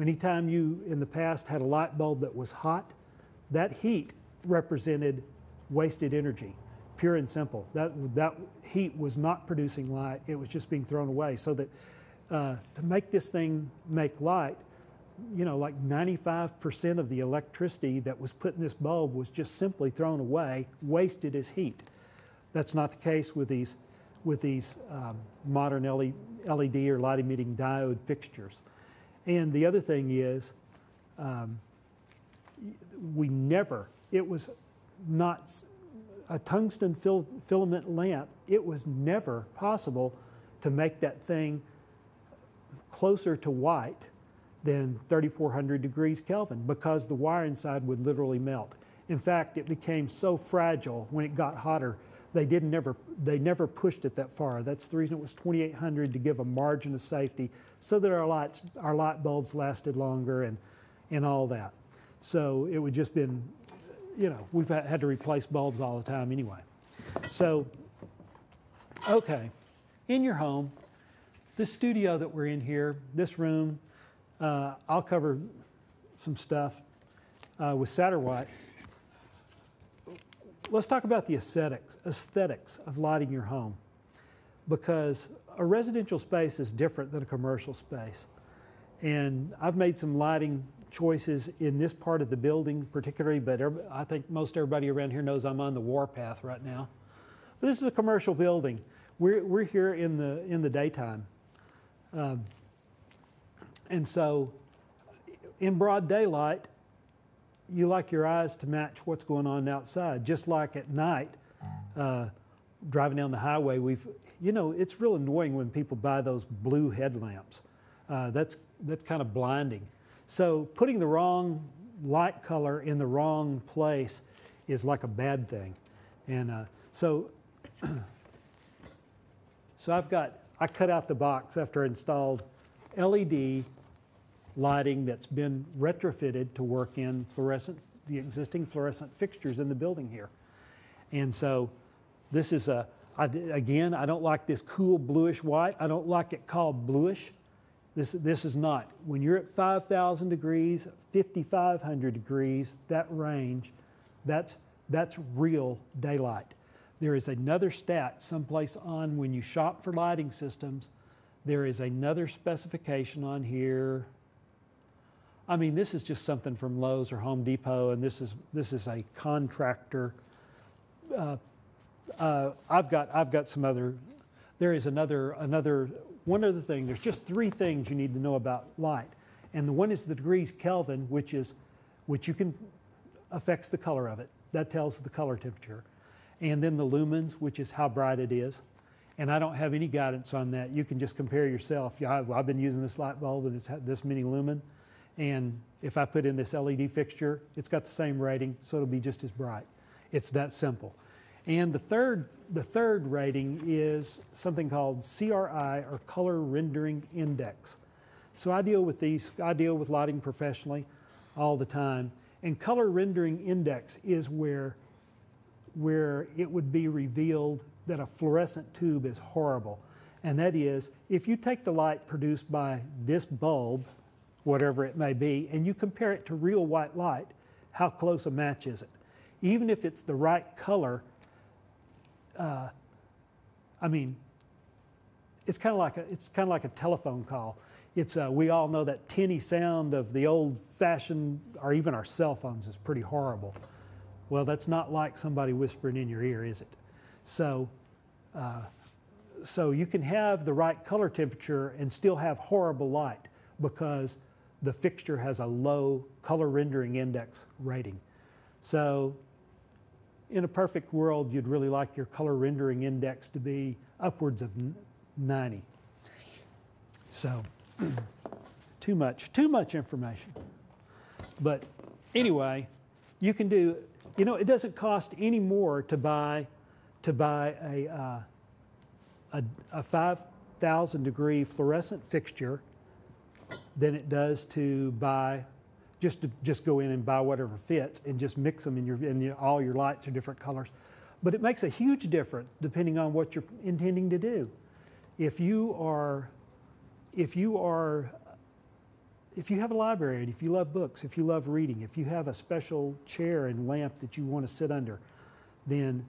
anytime you in the past had a light bulb that was hot, that heat represented wasted energy, pure and simple. That heat was not producing light, it was just being thrown away. So that to make this thing make light, you know, like 95% of the electricity that was put in this bulb was just simply thrown away, wasted as heat. That's not the case with these modern LED or light-emitting diode fixtures. And the other thing is, it was not a tungsten filament lamp. It was never possible to make that thing closer to white than 3,400 degrees Kelvin, because the wire inside would literally melt. In fact, it became so fragile when it got hotter, they never pushed it that far. That's the reason it was 2,800, to give a margin of safety so that our light bulbs lasted longer and all that. So it would just been, you know, we've had to replace bulbs all the time anyway. So, okay, in your home, this studio that we're in here, this room, I'll cover some stuff with Satterwhite. Let's talk about the aesthetics of lighting your home, because a residential space is different than a commercial space. And I've made some lighting choices in this part of the building particularly, but I think most everybody around here knows I'm on the warpath right now. But this is a commercial building. We're here in the daytime. And so in broad daylight, you like your eyes to match what's going on outside, just like at night, driving down the highway. You know, it's real annoying when people buy those blue headlamps. That's kind of blinding. So putting the wrong light color in the wrong place is like a bad thing. And so I cut out the box after I installed LED lighting that's been retrofitted to work in the existing fluorescent fixtures in the building here. And so this is again, I don't like this cool bluish white. I don't like it called bluish. This is not. When you're at 5,000 degrees, 5,500 degrees, that range, that's real daylight. There is another stat someplace on when you shop for lighting systems. There is another specification on here. I mean, this is just something from Lowe's or Home Depot, and this is a contractor. I've got some other. There is another. One other thing, there's just three things you need to know about light. And the one is the degrees Kelvin, which you can affects the color of it. That tells the color temperature. And then the lumens, which is how bright it is. And I don't have any guidance on that. You can just compare yourself. Yeah, I've been using this light bulb and it's had this many lumen. And if I put in this LED fixture, it's got the same rating, so it'll be just as bright. It's that simple. And the third rating is something called CRI, or Color Rendering Index. So I deal with these, I deal with lighting professionally all the time. And Color Rendering Index is where it would be revealed that a fluorescent tube is horrible. And that is, if you take the light produced by this bulb, whatever it may be, and you compare it to real white light, how close a match is it? Even if it's the right color, I mean, it's kind of like a telephone call. It's we all know that tinny sound of the old-fashioned, or even our cell phones, is pretty horrible. Well, that's not like somebody whispering in your ear, is it? So you can have the right color temperature and still have horrible light because the fixture has a low color rendering index rating. So in a perfect world, you'd really like your color rendering index to be upwards of 90. So, too much information. But anyway, you can do. You know, it doesn't cost any more to buy a 5,000 degree fluorescent fixture than it does to buy. Just go in and buy whatever fits and just mix them, and all your lights are different colors. But it makes a huge difference depending on what you're intending to do. If you have a library and if you love books, if you love reading, if you have a special chair and lamp that you want to sit under, then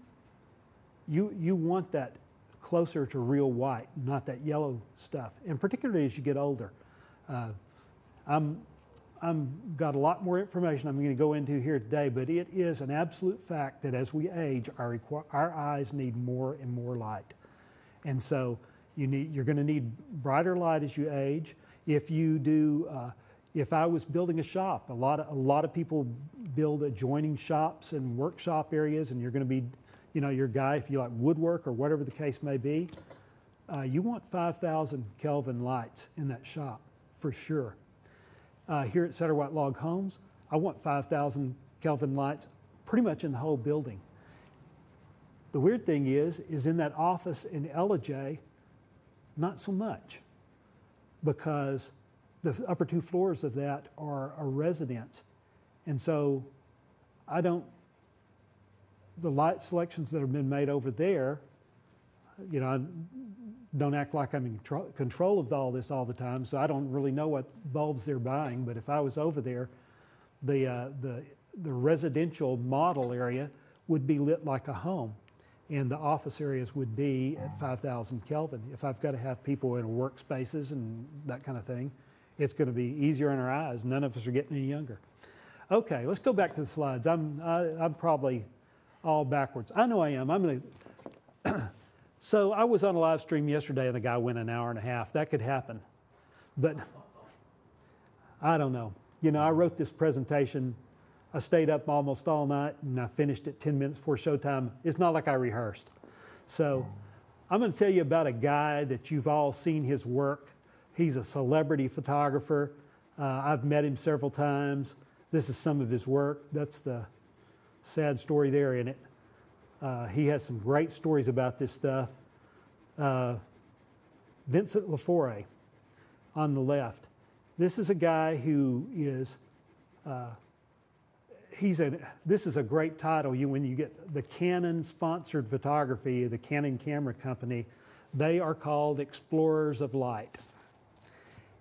you want that closer to real white, not that yellow stuff. And particularly as you get older, I've got a lot more information I'm going to go into here today, but it is an absolute fact that as we age, our eyes need more and more light. And so you're going to need brighter light as you age. If you do, if I was building a shop, a lot of people build adjoining shops and workshop areas, and you're going to be, you know, your guy, if you like woodwork or whatever the case may be, you want 5,000 Kelvin lights in that shop for sure. Here at Satterwhite Log Homes, I want 5,000 Kelvin lights pretty much in the whole building. The weird thing is in that office in LJ, not so much, because the upper two floors of that are a residence. And so the light selections that have been made over there, you know, don't act like I'm in control of all this all the time, so I don't really know what bulbs they're buying. But if I was over there, the residential model area would be lit like a home, and the office areas would be at 5,000 Kelvin. If I've got to have people in workspaces and that kind of thing, it's going to be easier on our eyes. None of us are getting any younger. Okay, let's go back to the slides. I'm probably all backwards. I know I am. I'm going to. So I was on a live stream yesterday and the guy went an hour and a half. That could happen. But I don't know. You know, I wrote this presentation. I stayed up almost all night and I finished at 10 minutes before showtime. It's not like I rehearsed. So I'm going to tell you about a guy that you've all seen his work. He's a celebrity photographer. I've met him several times. This is some of his work. That's the sad story there in it. He has some great stories about this stuff. Vincent Laforet on the left. This is a guy who is, this is a great title. When you get the Canon sponsored photography, the Canon Camera Company, they are called Explorers of Light.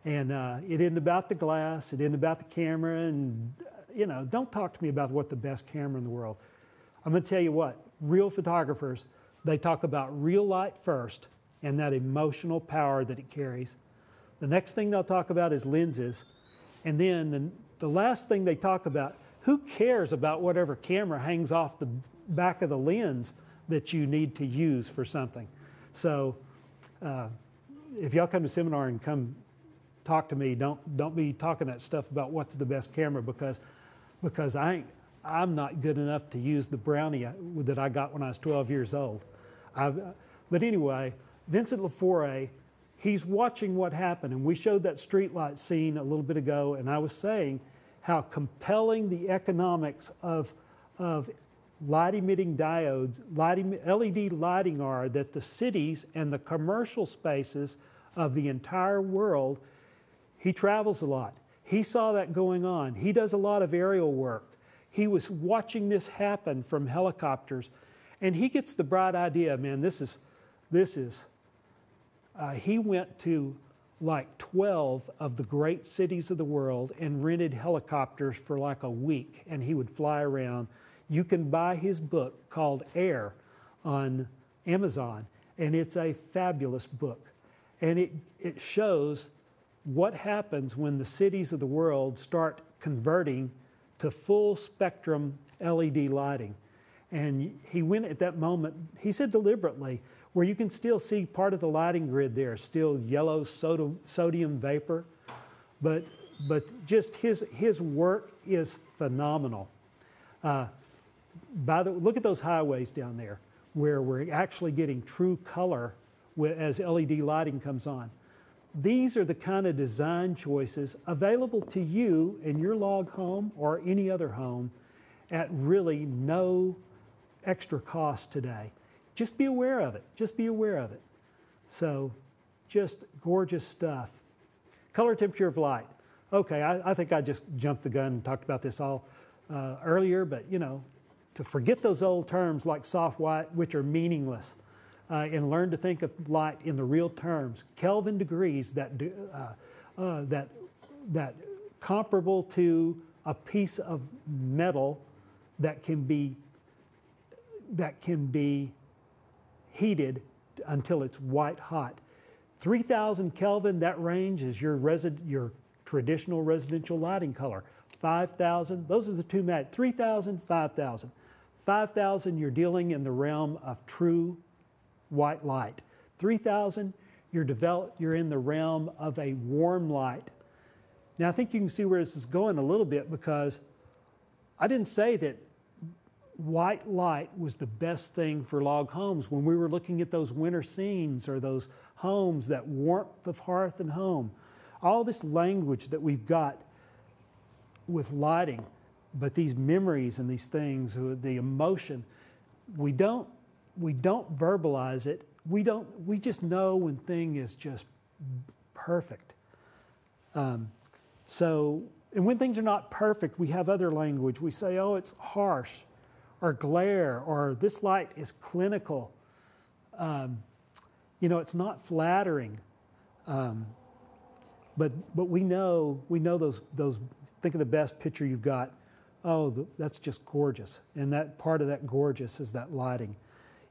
And it isn't about the glass, it isn't about the camera, and you know, don't talk to me about what the best camera in the world. I'm gonna tell you what, real photographers, they talk about real light first and that emotional power that it carries. The next thing they'll talk about is lenses. And then the last thing they talk about, who cares about whatever camera hangs off the back of the lens that you need to use for something. So if y'all come to seminar and come talk to me, don't be talking that stuff about what's the best camera, because I'm not good enough to use the brownie that I got when I was 12 years old. But anyway, Vincent Laforet, he's watching what happened, and we showed that streetlight scene a little bit ago, and I was saying how compelling the economics of light-emitting diodes, LED lighting are, that the cities and the commercial spaces of the entire world, he travels a lot. He saw that going on. He does a lot of aerial work. He was watching this happen from helicopters, and he gets the bright idea, man, he went to like 12 of the great cities of the world and rented helicopters for like a week, and he would fly around. You can buy his book called Air on Amazon, and it's a fabulous book. And it shows what happens when the cities of the world start converting to full spectrum LED lighting. And he went at that moment, he said deliberately, where you can still see part of the lighting grid there, still yellow sodium vapor, but just his work is phenomenal. Look at those highways down there where we're actually getting true color as LED lighting comes on. These are the kind of design choices available to you in your log home or any other home at really no extra cost today. Just be aware of it. Just be aware of it. So just gorgeous stuff. Color temperature of light. Okay, I think I just jumped the gun and talked about this all earlier, but you know, to forget those old terms like soft white, which are meaningless, and learn to think of light in the real terms. Kelvin degrees that comparable to a piece of metal that can be heated until it's white hot. 3,000 Kelvin, that range is your traditional residential lighting color. 5,000, those are the two magic, 3,000, 5,000. 5,000, you're dealing in the realm of true white light. 3,000, you're in the realm of a warm light. Now I think you can see where this is going a little bit, because I didn't say that white light was the best thing for log homes. When we were looking at those winter scenes or those homes, that warmth of hearth and home, all this language that we've got with lighting, but these memories and these things, the emotion, we don't verbalize it. We just know when thing is just perfect. And when things are not perfect, we have other language. We say, oh, it's harsh, or glare, or this light is clinical. You know, it's not flattering. But we know those. Think of the best picture you've got. Oh, that's just gorgeous. And that part of that gorgeous is that lighting.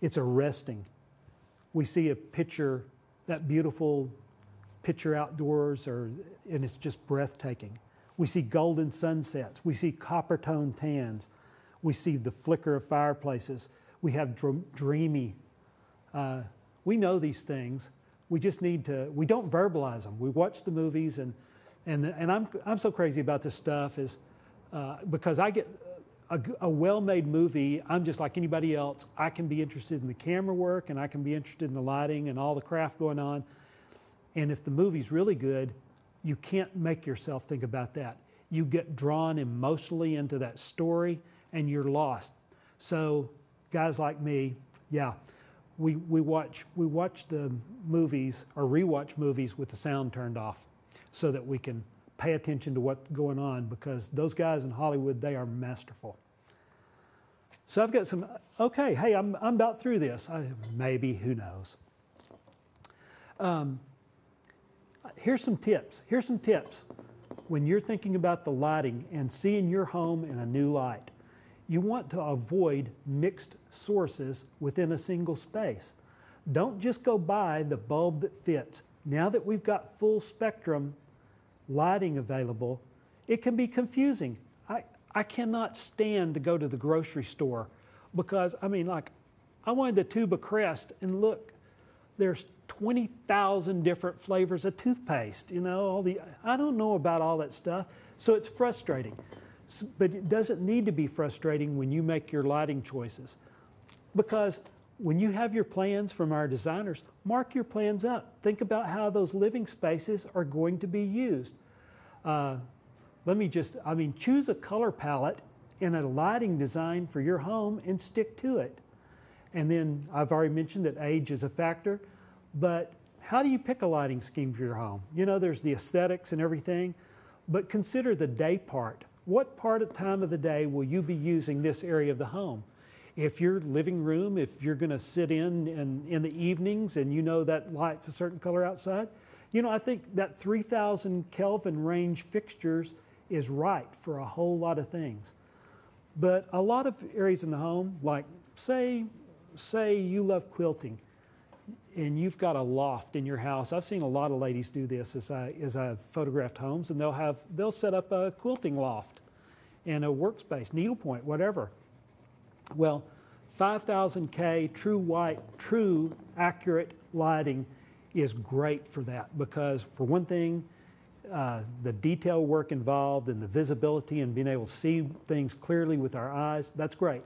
It's arresting. We see a picture, that beautiful picture outdoors, and it's just breathtaking. We see golden sunsets. We see copper tone tans. We see the flicker of fireplaces. We have dreamy. We know these things. We just need to, we don't verbalize them. We watch the movies, and I'm so crazy about this stuff is because I get a well-made movie. I'm just like anybody else. I can be interested in the camera work, and I can be interested in the lighting and all the craft going on. And if the movie's really good, you can't make yourself think about that. You get drawn emotionally into that story, and you're lost. So guys like me, yeah, we watch the movies or rewatch movies with the sound turned off, so that we can pay attention to what's going on, because those guys in Hollywood, they are masterful. So I've got some, okay, hey, I'm about through this. Maybe, who knows. Here's some tips. Here's some tips. When you're thinking about the lighting and seeing your home in a new light, you want to avoid mixed sources within a single space. Don't just go buy the bulb that fits. Now that we've got full spectrum lighting available, it can be confusing. I cannot stand to go to the grocery store because, I mean, like, I wanted a tube of Crest, and look, there's 20,000 different flavors of toothpaste, you know, I don't know about all that stuff, so it's frustrating. But it doesn't need to be frustrating when you make your lighting choices, because when you have your plans from our designers, mark your plans up. Think about how those living spaces are going to be used. Choose a color palette and a lighting design for your home and stick to it. And then I've already mentioned that age is a factor, but how do you pick a lighting scheme for your home? You know, there's the aesthetics and everything, but consider the day part. What part of time of the day will you be using this area of the home? If your living room, if you're going to sit in the evenings and you know that light's a certain color outside, you know, I think that 3,000 Kelvin range fixtures is right for a whole lot of things. But a lot of areas in the home, like say you love quilting and you've got a loft in your house. I've seen a lot of ladies do this as I've photographed homes, and they'll set up a quilting loft and a workspace, needlepoint, whatever. Well, 5,000K true white, true accurate lighting is great for that, because for one thing, the detail work involved and the visibility and being able to see things clearly with our eyes, that's great.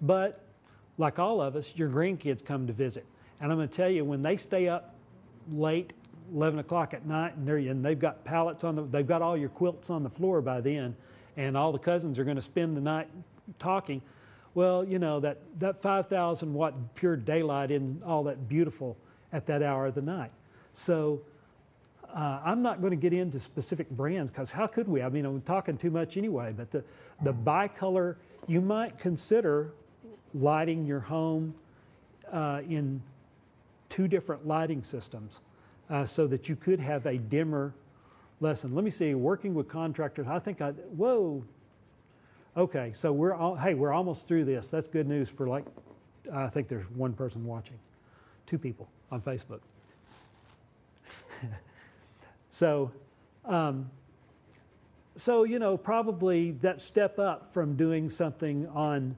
But like all of us, your grandkids come to visit. And I'm going to tell you, when they stay up late, 11 o'clock at night, and they've got pallets they've got all your quilts on the floor by then, and all the cousins are going to spend the night talking. Well, you know, that 5,000 watt pure daylight isn't all that beautiful at that hour of the night. So I'm not going to get into specific brands, because how could we? I mean, I'm talking too much anyway, but the bicolor, you might consider lighting your home in two different lighting systems so that you could have a dimmer lesson. Let me see, working with contractors, okay, so we're almost through this. That's good news for, like, I think there's one person watching, two people on Facebook. So you know, probably that step up from doing something on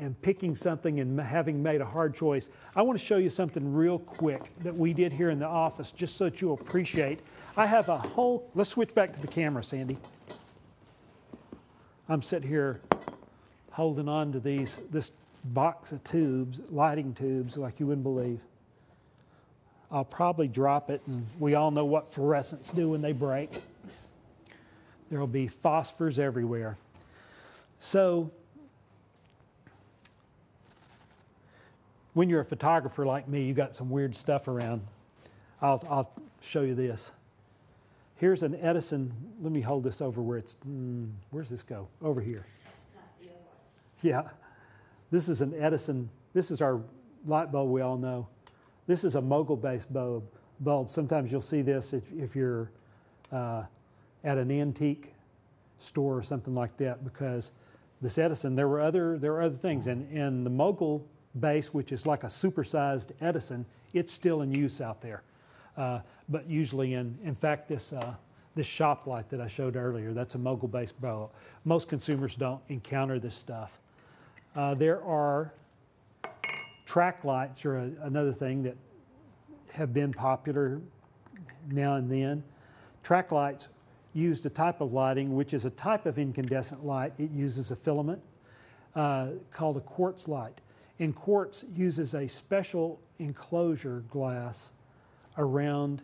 and picking something and having made a hard choice. I want to show you something real quick that we did here in the office, just so that you appreciate. I have a whole. Let's switch back to the camera, Sandy. I'm sitting here holding on to this box of tubes, lighting tubes, like you wouldn't believe. I'll probably drop it, and we all know what fluorescents do when they break. There'll be phosphors everywhere. So when you're a photographer like me, you got some weird stuff around. I'll show you this. Here's an Edison. Let me hold this over where it's, where's this go? Over here. Yeah, this is an Edison. This is our light bulb we all know. This is a mogul-based bulb. Sometimes you'll see this if you're at an antique store or something like that, because this Edison, there were other things. And the mogul base, which is like a supersized Edison, it's still in use out there. But usually, in fact, this shop light that I showed earlier, that's a mogul-based bulb. Most consumers don't encounter this stuff. There are track lights, are another thing that have been popular now and then. Track lights used a type of lighting, which is a type of incandescent light. It uses a filament called a quartz light. And quartz uses a special enclosure glass around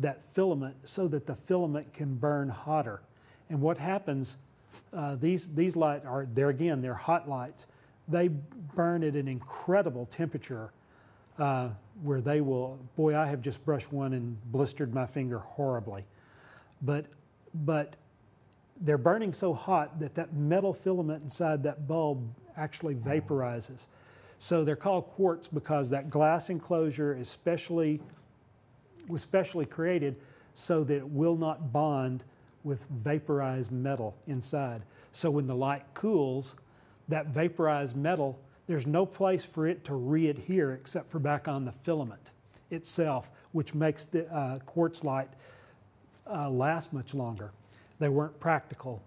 that filament so that the filament can burn hotter. And what happens, these lights are, they're hot lights. They burn at an incredible temperature where they will, boy, I have just brushed one and blistered my finger horribly. But they're burning so hot that that metal filament inside that bulb actually vaporizes. So they're called quartz because that glass enclosure is specially was specially created so that it will not bond with vaporized metal inside. So when the light cools, that vaporized metal, there's no place for it to re-adhere except for back on the filament itself, which makes the quartz light last much longer. They weren't practical.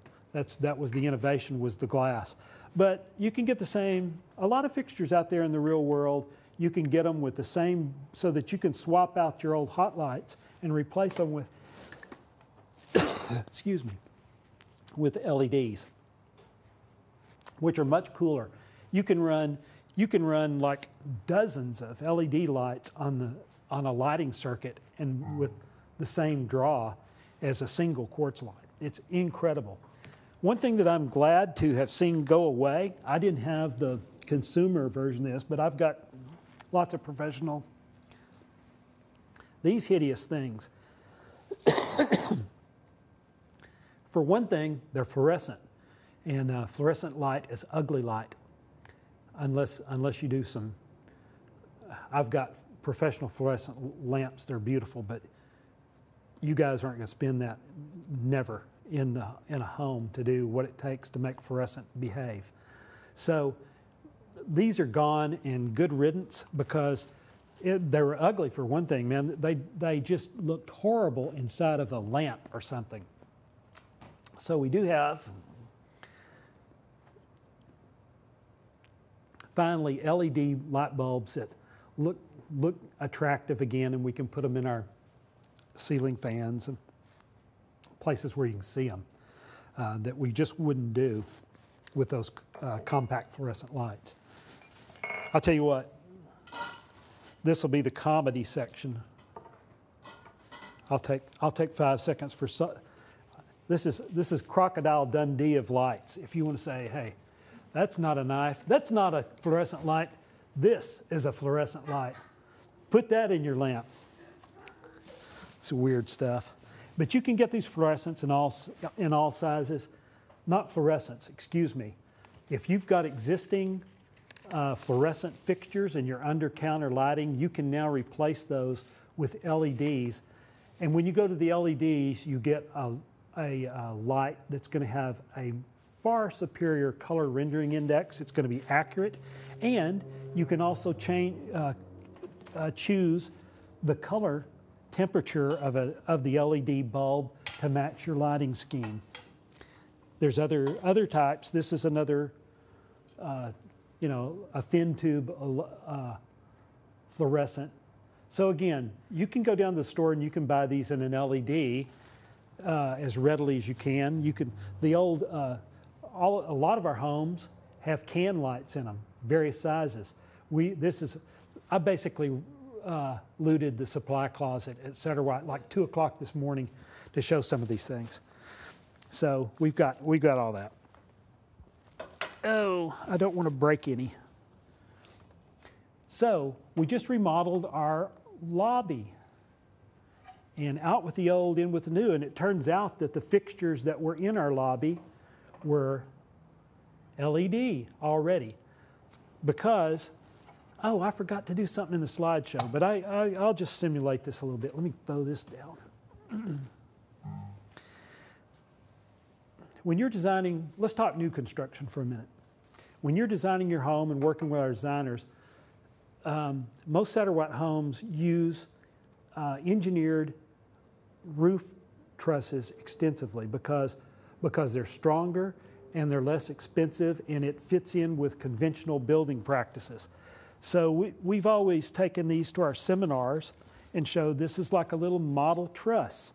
That was the innovation, was the glass. But you can get the same, a lot of fixtures out there in the real world, you can get them with the same, so that you can swap out your old hot lights and replace them with, excuse me, with LEDs, which are much cooler. You can run like dozens of LED lights on a lighting circuit and with the same draw as a single quartz light. It's incredible. One thing that I'm glad to have seen go away, I didn't have the consumer version of this, but I've got lots of professional. These hideous things. For one thing, they're fluorescent, and fluorescent light is ugly light, unless you do some. I've got professional fluorescent lamps; they're beautiful, but you guys aren't going to spend that never in a home to do what it takes to make fluorescent behave. So these are gone, and good riddance, because they were ugly for one thing, man. They just looked horrible inside of a lamp or something. So we do have, finally, LED light bulbs that look attractive again, and we can put them in our ceiling fans and places where you can see them, that we just wouldn't do with those compact fluorescent lights. I'll tell you what, this will be the comedy section. I'll take 5 seconds for, this is Crocodile Dundee of lights. If you want to say, hey, that's not a knife, that's not a fluorescent light, this is a fluorescent light. Put that in your lamp. It's weird stuff. But you can get these fluorescents in all sizes, not fluorescents, excuse me. If you've got existing fluorescent fixtures and your under-counter lighting, you can now replace those with LEDs. And when you go to the LEDs, you get a light that's going to have a far superior color rendering index. It's going to be accurate, and you can also choose the color temperature of the LED bulb to match your lighting scheme. There's other types. This is another. You know, a thin tube fluorescent. So again, you can go down to the store and you can buy these in an LED as readily as you can. A lot of our homes have can lights in them, various sizes. I basically looted the supply closet at Satterwhite like 2 o'clock this morning to show some of these things. So we've got all that. Oh, I don't want to break any. So we just remodeled our lobby, and out with the old, in with the new. And it turns out that the fixtures that were in our lobby were LED already, because, oh, I forgot to do something in the slideshow, but I'll just simulate this a little bit. Let me throw this down. When you're designing, let's talk new construction for a minute. When you're designing your home and working with our designers, most Satterwhite homes use engineered roof trusses extensively because they're stronger and they're less expensive, and it fits in with conventional building practices. So we've always taken these to our seminars and showed this is like a little model truss.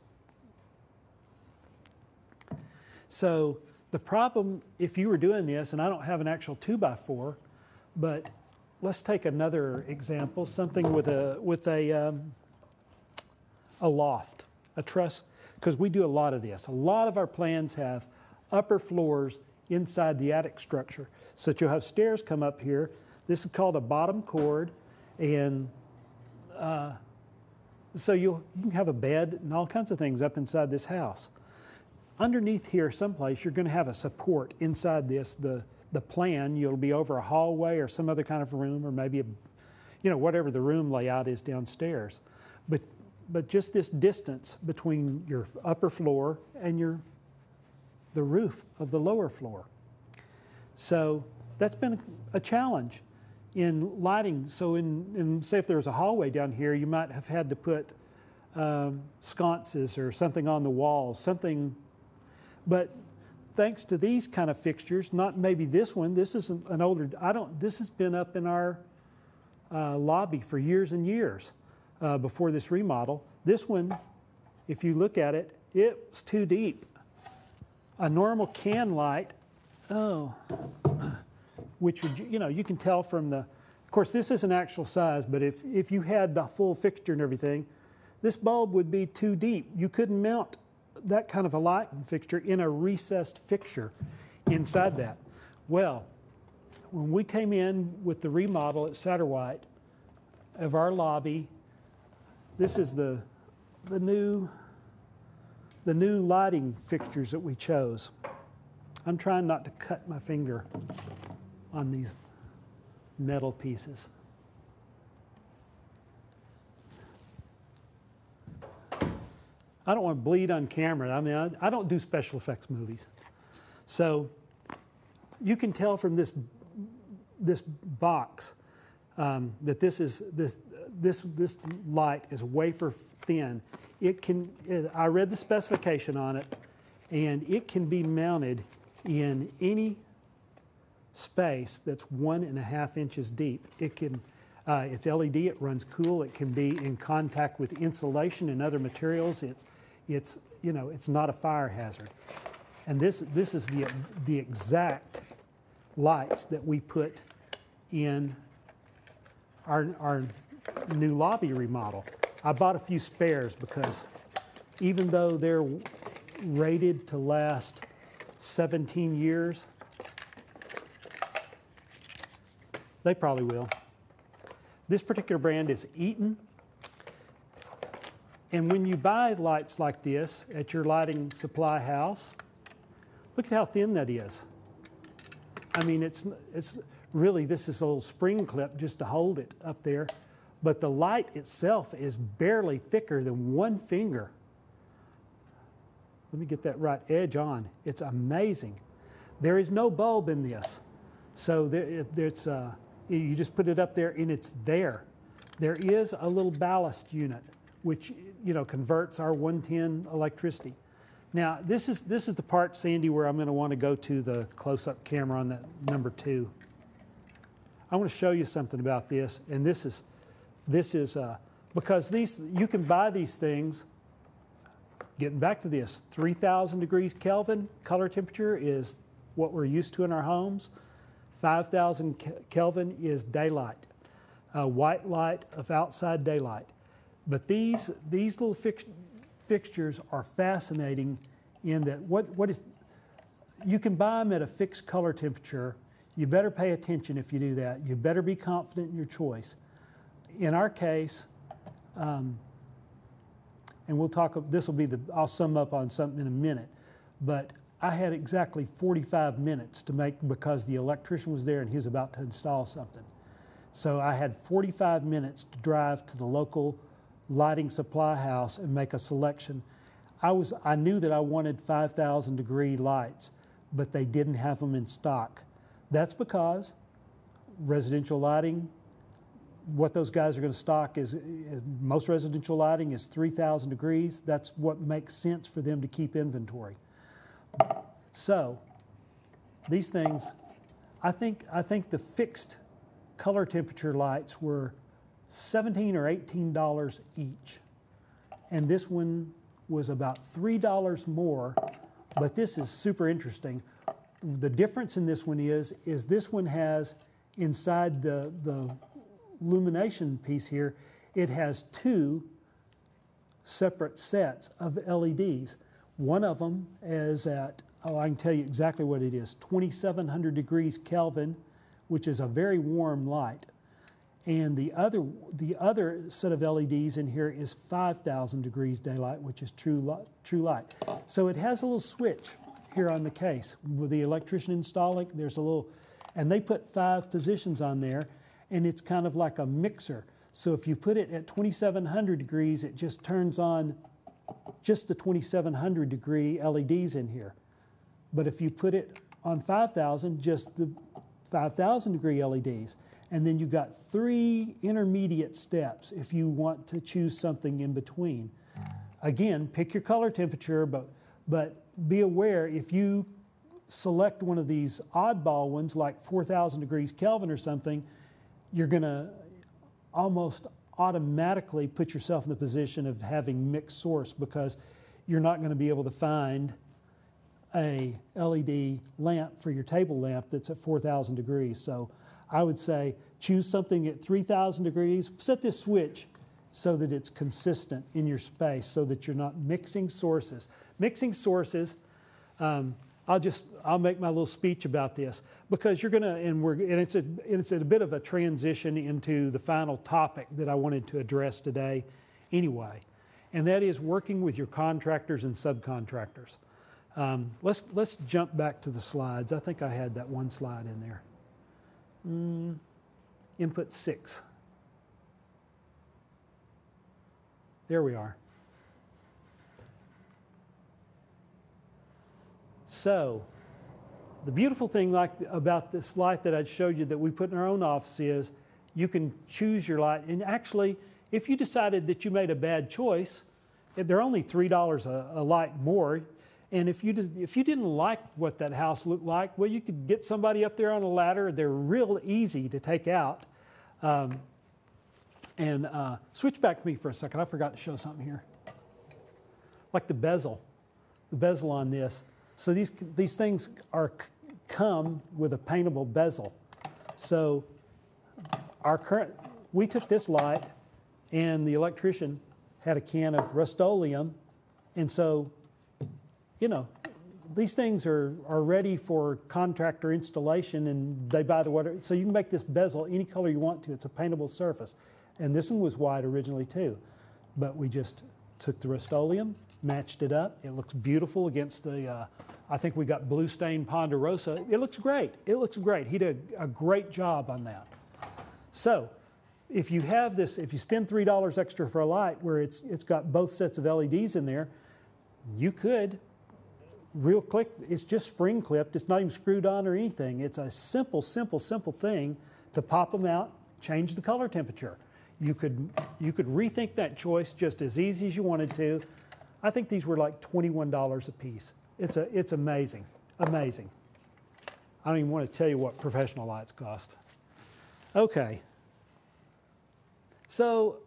So the problem, if you were doing this, and I don't have an actual 2x4, but let's take another example, something with a loft, a truss, because we do a lot of this. A lot of our plans have upper floors inside the attic structure, so that you'll have stairs come up here. This is called a bottom cord, and so you can have a bed and all kinds of things up inside this house. Underneath here someplace, you're going to have a support inside this, the plan. You'll be over a hallway or some other kind of room, or maybe, whatever the room layout is downstairs. But but just this distance between your upper floor and the roof of the lower floor. So that's been a challenge in lighting. So in say if there was a hallway down here, you might have had to put sconces or something on the walls, something. But thanks to these kind of fixtures, not maybe this one, this is an older, this has been up in our lobby for years and years before this remodel. This one, if you look at it, it's too deep. A normal can light, which would, you can tell from the, of course this is an actual size, but if you had the full fixture and everything, this bulb would be too deep. You couldn't mount that kind of a lighting fixture in a recessed fixture inside that. Well, when we came in with the remodel at Satterwhite of our lobby, this is the new lighting fixtures that we chose. I'm trying not to cut my finger on these metal pieces. I don't want to bleed on camera. I mean, I don't do special effects movies. So you can tell from this box that this light is wafer thin. It can, I read the specification on it, and it can be mounted in any space that's 1.5 inches deep. It can, it's LED, it runs cool, it can be in contact with insulation and other materials. It's it's not a fire hazard. And this is the exact lights that we put in our new lobby remodel. I bought a few spares because even though they're rated to last 17 years, they probably will. This particular brand is Eaton. And when you buy lights like this at your lighting supply house, look at how thin that is. I mean, it's really, this is a little spring clip just to hold it up there, but the light itself is barely thicker than one finger. Let me get that right edge on. It's amazing. There is no bulb in this. So you just put it up there and it's there. There is a little ballast unit which converts our 110 electricity. Now this is the part, Sandy, where I'm going to want to go to the close-up camera on that number 2. I want to show you something about this, and this is because these, you can buy these things. Getting back to this, 3,000 degrees Kelvin color temperature is what we're used to in our homes. 5,000 Kelvin is daylight, white light of outside daylight. But these little fixtures are fascinating in that you can buy them at a fixed color temperature. You better pay attention if you do that. You better be confident in your choice. In our case, and we'll talk, this will be the, I'll sum up on something in a minute, but I had exactly 45 minutes to make, because the electrician was there and he was about to install something. So I had 45 minutes to drive to the local lighting supply house and make a selection. I knew that I wanted 5,000 degree lights, but they didn't have them in stock. That's because residential lighting, what those guys are going to stock is, most residential lighting is 3,000 degrees. That's what makes sense for them to keep inventory. So these things, I think the fixed color temperature lights were $17 or $18 each. And this one was about $3 more, but this is super interesting. The difference in this one is this one has, inside the illumination piece here, it has 2 separate sets of LEDs. One of them is at, I can tell you exactly what it is, 2,700 degrees Kelvin, which is a very warm light. And the other set of LEDs in here is 5,000 degrees daylight, which is true light. So it has a little switch here on the case. With the electrician installing, there's a little, and they put 5 positions on there, and it's kind of like a mixer. So if you put it at 2700 degrees, it just turns on just the 2700 degree LEDs in here. But if you put it on 5000, just the 5000 degree LEDs. And then you've got three intermediate steps if you want to choose something in between. Again, pick your color temperature, but be aware if you select one of these oddball ones like 4000 degrees Kelvin or something, you're going to almost automatically put yourself in the position of having mixed source, because you're not going to be able to find a LED lamp for your table lamp that's at 4000 degrees. So I would say choose something at 3000 degrees, set this switch so that it's consistent in your space so that you're not mixing sources. Mixing sources, I'll make my little speech about this, because you're gonna, and it's a bit of a transition into the final topic that I wanted to address today anyway, and that is working with your contractors and subcontractors. Let's jump back to the slides. I think I had that one slide in there. Input 6. There we are. So, the beautiful thing about this light that I showed you that we put in our own office is you can choose your light. And actually, if you decided that you made a bad choice, they're only $3 a light more. And if you didn't like what that house looked like, well, you could get somebody up there on a ladder. They're real easy to take out. Switch back to me for a second. I forgot to show something here. Like the bezel on this. So these things come with a paintable bezel. So we took this light, and the electrician had a can of Rust-Oleum, and so, you know, these things are ready for contractor installation, and they buy the water. So you can make this bezel any color you want to. It's a paintable surface, and this one was white originally too, but we just took the Rust-Oleum, matched it up. It looks beautiful against the, I think we got blue stained Ponderosa. It looks great. It looks great. He did a great job on that. So if you have this, if you spend $3 extra for a light where it's got both sets of LEDs in there, you could real click. It's just spring clipped. It's not even screwed on or anything. It's a simple, simple, simple thing to pop them out, change the color temperature. You could rethink that choice just as easy as you wanted to. I think these were like $21 a piece. It's amazing, amazing. I don't even want to tell you what professional lights cost. Okay. So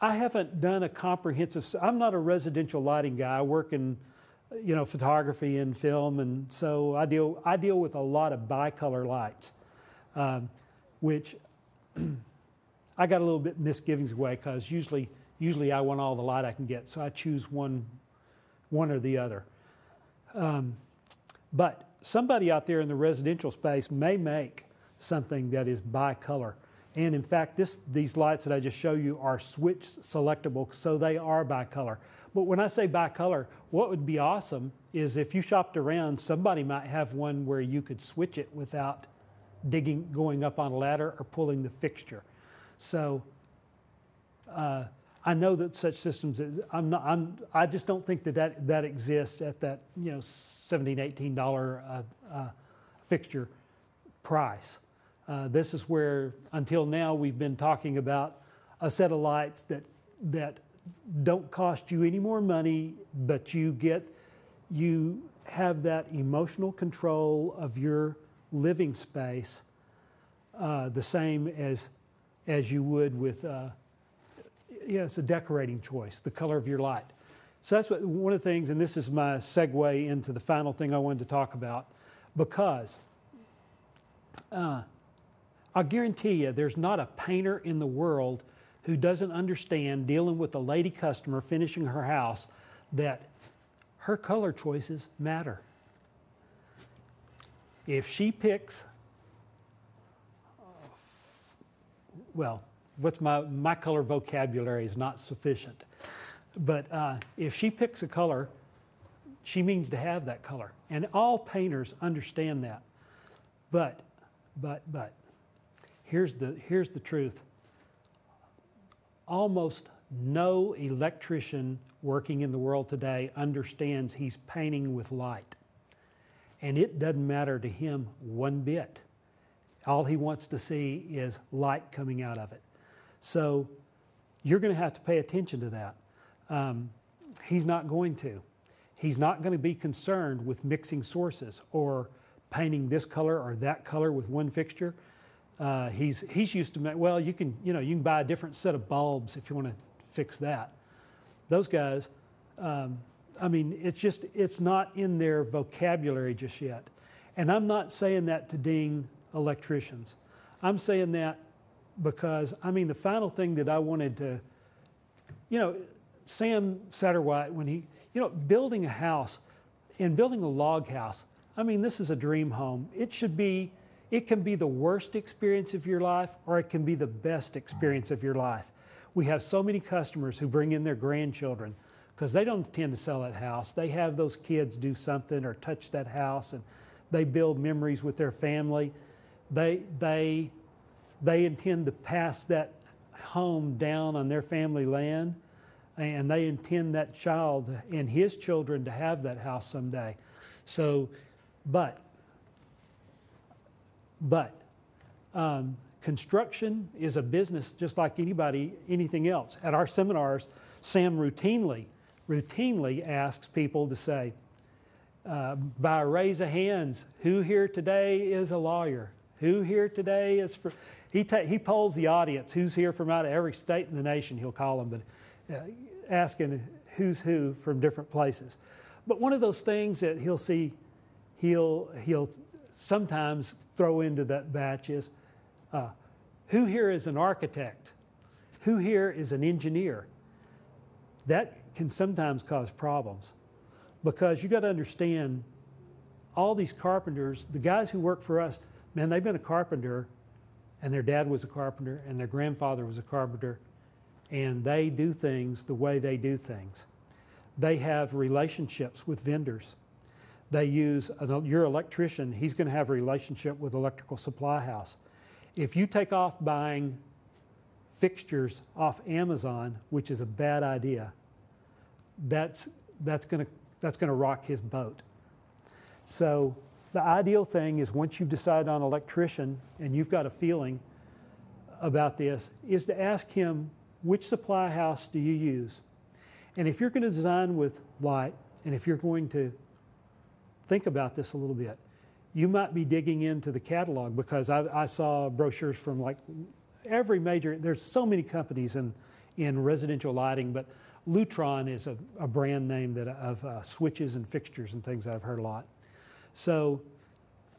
I haven't done a comprehensive, I'm not a residential lighting guy. I work in, you know, photography and film, and so I deal with a lot of bicolor lights, which I got a little bit misgivings away, because usually I want all the light I can get, so I choose one or the other. But somebody out there in the residential space may make something that is bicolor, and in fact, these lights that I just showed you are switch selectable, so they are bicolor. But when I say bicolor, what would be awesome is if you shopped around, somebody might have one where you could switch it without going up on a ladder or pulling the fixture. So I know that such systems, I just don't think that exists at that, you know, $17, $18 fixture price. This is where, until now, we've been talking about a set of lights that don't cost you any more money, but you have that emotional control of your living space, the same as you would with, it's a decorating choice, the color of your light. So that's one of the things, and this is my segue into the final thing I wanted to talk about, because I guarantee you there's not a painter in the world who doesn't understand dealing with a lady customer finishing her house that her color choices matter. If she picks, well, what's my color vocabulary is not sufficient. But if she picks a color, she means to have that color. And all painters understand that. But here's the truth. almost no electrician working in the world today understands he's painting with light. And it doesn't matter to him one bit. All he wants to see is light coming out of it. So you're going to have to pay attention to that. He's not going to. He's not going to be concerned with mixing sources or painting this color or that color with one fixture. He's used to, well, you can buy a different set of bulbs if you want to fix that. Those guys, I mean, it's not in their vocabulary just yet. And I'm not saying that to ding electricians. I'm saying that because, I mean, the final thing that I wanted to, Sam Satterwhite, when he, building a house and building a log house, I mean, this is a dream home. It should be, it can be the worst experience of your life or it can be the best experience of your life. We have so many customers who bring in their grandchildren because they don't tend to sell that house. They have those kids do something or touch that house and they build memories with their family. They intend to pass that home down on their family land and they intend that child and his children to have that house someday. So, but construction is a business just like anybody, anything else. At our seminars, Sam routinely asks people to say, by a raise of hands, who here today is a lawyer? Who here today is for, he polls the audience, who's here from out of every state in the nation, he'll call them, but asking who's who from different places. But one of those things that he'll see, he'll sometimes throw into that batch is, who here is an architect? Who here is an engineer? That can sometimes cause problems because you got to understand all these carpenters, the guys who work for us, man, they've been a carpenter and their dad was a carpenter and their grandfather was a carpenter and they do things the way they do things. They have relationships with vendors. They use, your electrician, he's going to have a relationship with electrical supply house. If you take off buying fixtures off Amazon, which is a bad idea, that's going to rock his boat. So the ideal thing is once you've decided on an electrician and you've got a feeling about this, is to ask him, which supply house do you use? And if you're going to design with light, and if you're going to think about this a little bit, you might be digging into the catalog because I saw brochures from like every major, there's so many companies in residential lighting, but Lutron is a brand name that of switches and fixtures and things that I've heard a lot. So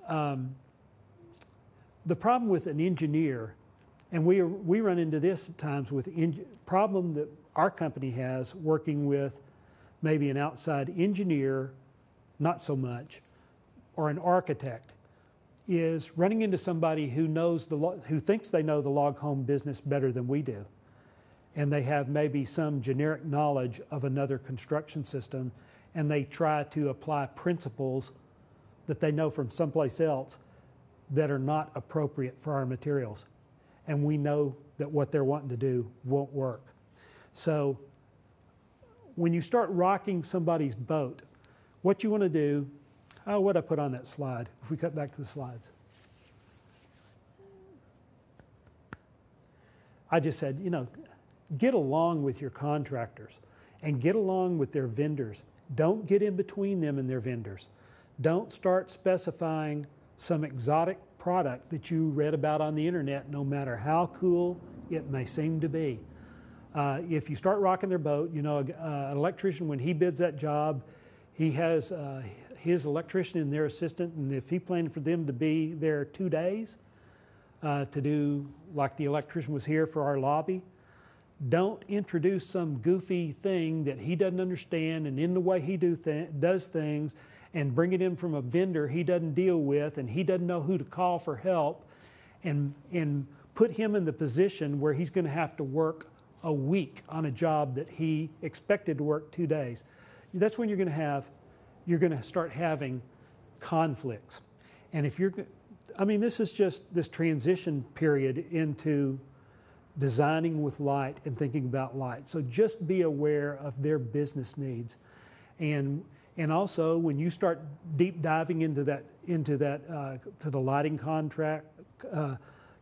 the problem with an engineer, and we run into this at times with problem that our company has working with maybe an outside engineer, not so much, or an architect, is running into somebody who knows who thinks they know the log home business better than we do. And they have maybe some generic knowledge of another construction system and they try to apply principles that they know from someplace else that are not appropriate for our materials. And we know that what they're wanting to do won't work. So when you start rocking somebody's boat, what you want to do, oh, what I put on that slide, if we cut back to the slides. I just said, get along with your contractors and get along with their vendors. Don't get in between them and their vendors. Don't start specifying some exotic product that you read about on the internet, no matter how cool it may seem to be. If you start rocking their boat, an electrician, when he bids that job, he has his electrician and their assistant, and if he planned for them to be there 2 days to do, like the electrician was here for our lobby, don't introduce some goofy thing that he doesn't understand and in the way he does things and bring it in from a vendor he doesn't deal with and he doesn't know who to call for help and put him in the position where he's going to have to work a week on a job that he expected to work 2 days. That's when you're going to start having conflicts. And if you're, I mean, this is just this transition period into designing with light and thinking about light. So just be aware of their business needs. And also, when you start deep diving into the lighting contract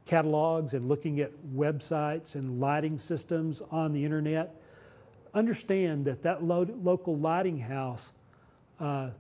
catalogs and looking at websites and lighting systems on the internet, understand that local lighting house, I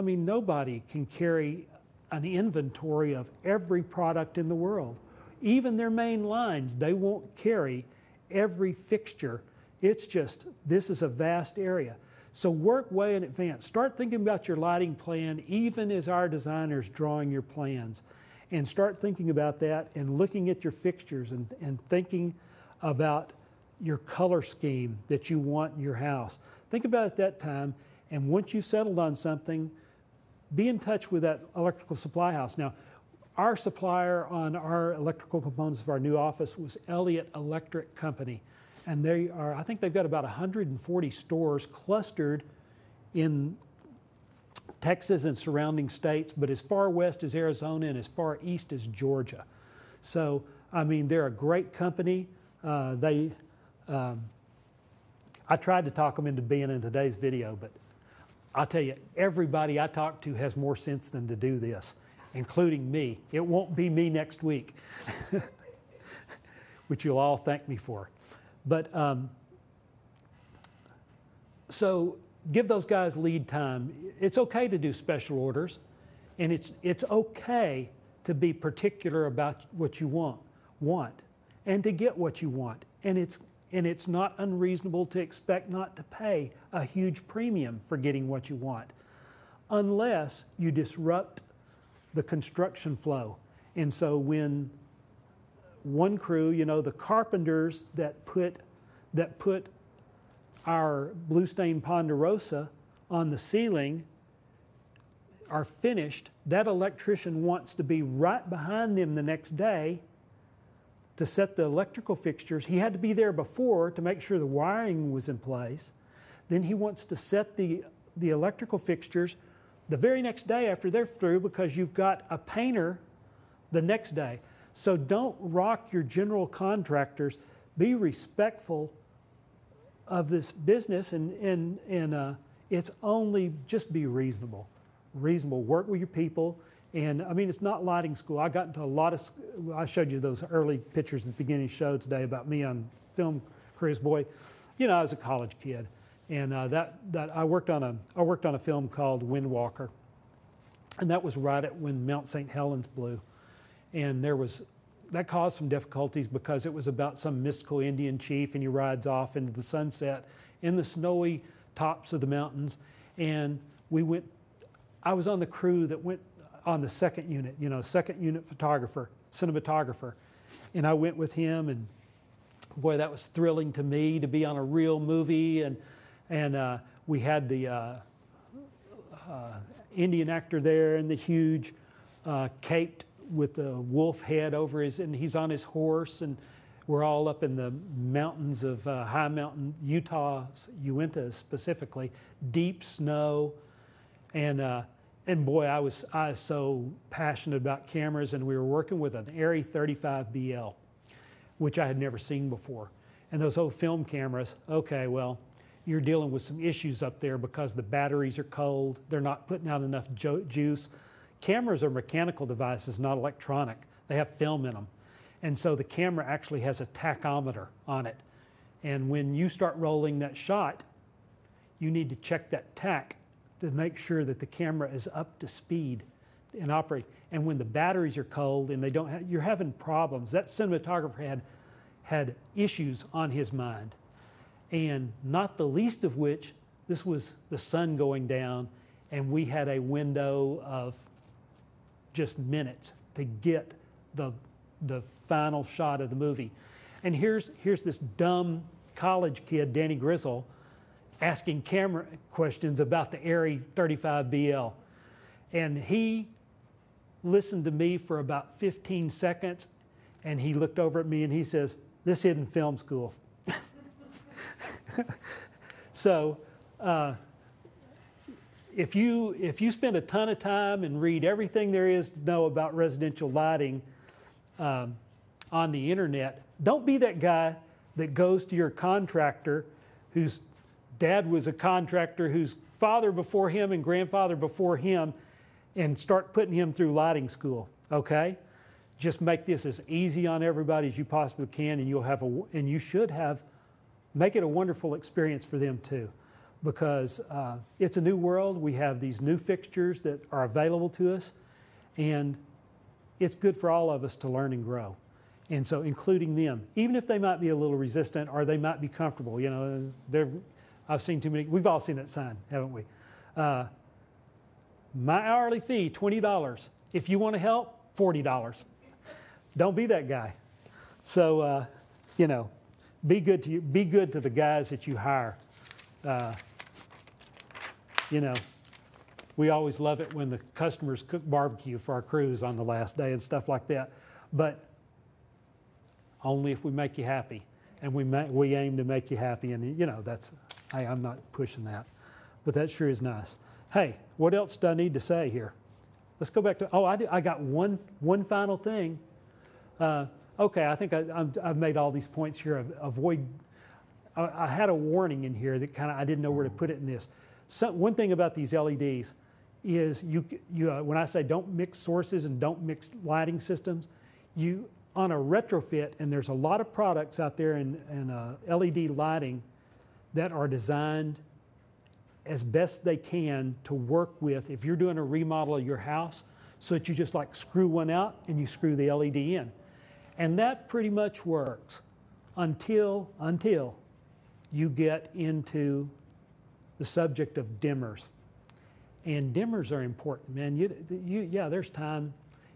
mean, nobody can carry an inventory of every product in the world. Even their main lines, they won't carry every fixture. It's just, this is a vast area. So work way in advance. Start thinking about your lighting plan, even as our designers drawing your plans. And start thinking about that and looking at your fixtures and thinking about your color scheme that you want in your house. Think about it at that time, and once you've settled on something, be in touch with that electrical supply house. Now, our supplier on our electrical components of our new office was Elliott Electric Company. And they are, I think they've got about 140 stores clustered in Texas and surrounding states, but as far west as Arizona and as far east as Georgia. So, I mean, they're a great company. I tried to talk them into being in today's video, but I'll tell you, everybody I talk to has more sense than to do this, including me. It won't be me next week, which you'll all thank me for. But so give those guys lead time. It's okay to do special orders, and it's okay to be particular about what you want, and to get what you want. And it's not unreasonable to expect not to pay a huge premium for getting what you want, unless you disrupt the construction flow. And so when one crew, you know, the carpenters that put our blue stain ponderosa on the ceiling are finished, that electrician wants to be right behind them the next day to set the electrical fixtures. He had to be there before to make sure the wiring was in place. Then he wants to set the electrical fixtures the very next day after they're through, because you've got a painter the next day. So don't rock your general contractors. Be respectful of this business, and it's only, just be reasonable. Reasonable, work with your people. And I mean, it's not lighting school. I got into a lot of, I showed you those early pictures at the beginning of the show today about me on film career as a boy. You know, I was a college kid. And I worked on a film called Windwalker, and that was right at when Mount St. Helens blew, and that caused some difficulties because it was about some mystical Indian chief, and he rides off into the sunset in the snowy tops of the mountains, and we went. I was on the crew that went on the second unit, you know, second unit photographer, cinematographer, and I went with him, and boy, that was thrilling to me to be on a real movie. And we had the Indian actor there in the huge cape with the wolf head over his, and he's on his horse, and we're all up in the mountains of high mountain Utah, Uinta specifically, deep snow, and boy, I was so passionate about cameras, and we were working with an Arri 35 BL, which I had never seen before, and those old film cameras. Okay, well, you're dealing with some issues up there because the batteries are cold. They're not putting out enough juice. Cameras are mechanical devices, not electronic. They have film in them. And so the camera actually has a tachometer on it. And when you start rolling that shot, you need to check that tach to make sure that the camera is up to speed and operate. And when the batteries are cold and they don't have, you're having problems. That cinematographer had issues on his mind. And not the least of which, this was the sun going down, and we had a window of just minutes to get the final shot of the movie. And here's this dumb college kid, Danny Grizzle, asking camera questions about the Arri 35 BL. And he listened to me for about 15 seconds, and he looked over at me and he says, "This isn't film school." So, if you spend a ton of time and read everything there is to know about residential lighting, on the internet. Don't be that guy that goes to your contractor whose dad was a contractor, whose father before him and grandfather before him, and start putting him through lighting school, okay? Just make this as easy on everybody as you possibly can, and you'll have a, and you should have, make it a wonderful experience for them too, because it's a new world. We have these new fixtures that are available to us, and it's good for all of us to learn and grow. And so including them, even if they might be a little resistant or they might be comfortable, you know, I've seen too many, we've all seen that sign, haven't we? My hourly fee, $20. If you want to help, $40. Don't be that guy. So, you know, be good to the guys that you hire. You know, we always love it when the customers cook barbecue for our crews on the last day and stuff like that. But only if we make you happy, and we aim to make you happy. And you know, that's, hey, I'm not pushing that, but that sure is nice. Hey, what else do I need to say here? Let's go back to, oh, I got one final thing. Okay, I think I've made all these points here. I had a warning in here that kind of, I didn't know where to put it in this. So, one thing about these LEDs is when I say don't mix sources and don't mix lighting systems, you, on a retrofit, and there's a lot of products out there in LED lighting that are designed as best they can to work with, if you're doing a remodel of your house, so that you just like screw one out and you screw the LED in. And that pretty much works until you get into the subject of dimmers. And dimmers are important, man. Yeah, there's time.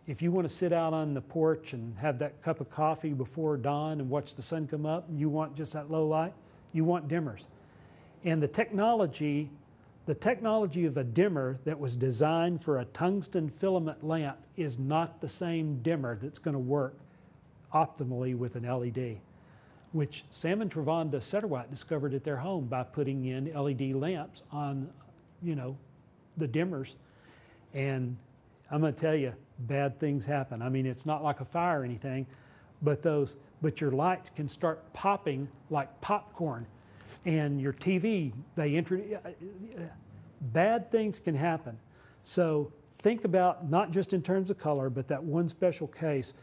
If you want to sit out on the porch and have that cup of coffee before dawn and watch the sun come up, and you want just that low light, you want dimmers. And the technology of a dimmer that was designed for a tungsten filament lamp is not the same dimmer that's going to work optimally with an LED, which Sam and Travonda Satterwhite discovered at their home by putting in LED lamps on, you know, the dimmers. And I'm going to tell you, bad things happen. I mean, it's not like a fire or anything, but your lights can start popping like popcorn. And your TV, bad things can happen. So think about not just in terms of color, but that one special case.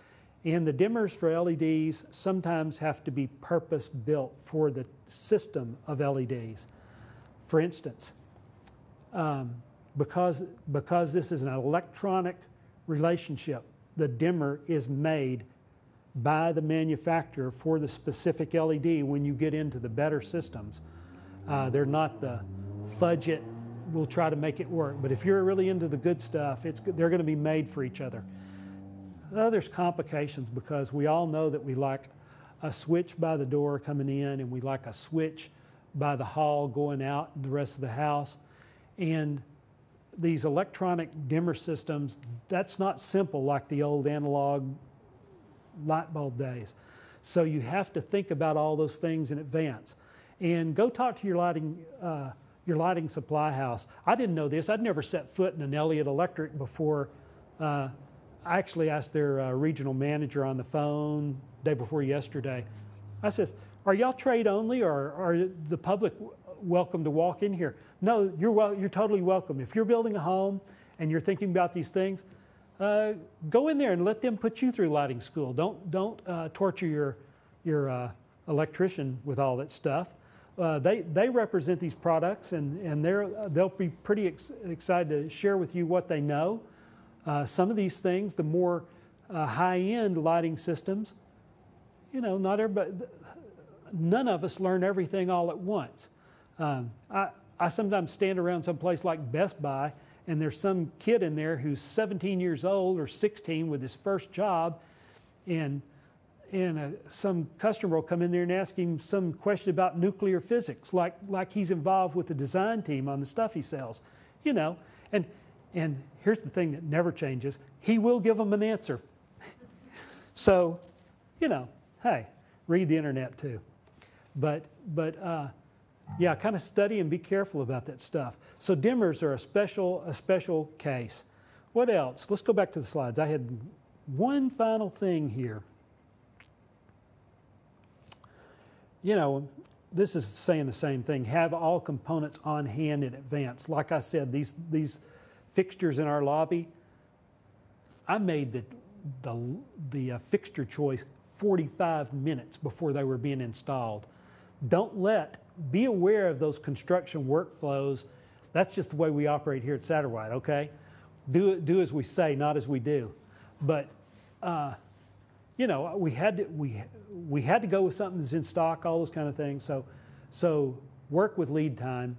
And the dimmers for LEDs sometimes have to be purpose-built for the system of LEDs. For instance, because this is an electronic relationship, the dimmer is made by the manufacturer for the specific LED. When you get into the better systems, they're not the fudge it, we'll try to make it work. But if you're really into the good stuff, they're going to be made for each other. There's complications, because we all know that we like a switch by the door coming in, and we like a switch by the hall going out and the rest of the house. And these electronic dimmer systems, that's not simple like the old analog light bulb days. So you have to think about all those things in advance, and go talk to your lighting supply house. I didn't know this. I'd never set foot in an Elliott Electric before. I actually asked their regional manager on the phone day before yesterday. I says, "Are y'all trade only, or are the public welcome to walk in here?" "No, you're totally welcome. If you're building a home and you're thinking about these things, go in there and let them put you through lighting school. Don't torture your electrician with all that stuff. They represent these products, and they'll be pretty excited to share with you what they know. Some of these things, the more high-end lighting systems, you know, not everybody, none of us learn everything all at once. I sometimes stand around someplace like Best Buy, and there's some kid in there who's 17 years old or 16 with his first job, and some customer will come in there and ask him some question about nuclear physics, like he's involved with the design team on the stuff he sells, you know. And here's the thing that never changes: he will give them an answer. So, you know, hey, read the internet too, but yeah, kind of study and be careful about that stuff. So dimmers are a special case. What else? Let's go back to the slides. I had one final thing here. you know, this is saying the same thing. Have all components on hand in advance. Like I said, these fixtures in our lobby, I made the fixture choice 45 minutes before they were being installed. Be aware of those construction workflows. That's just the way we operate here at Satterwhite, okay? Do as we say, not as we do. But, you know, we had to go with something that's in stock, all those kind of things. So work with lead time.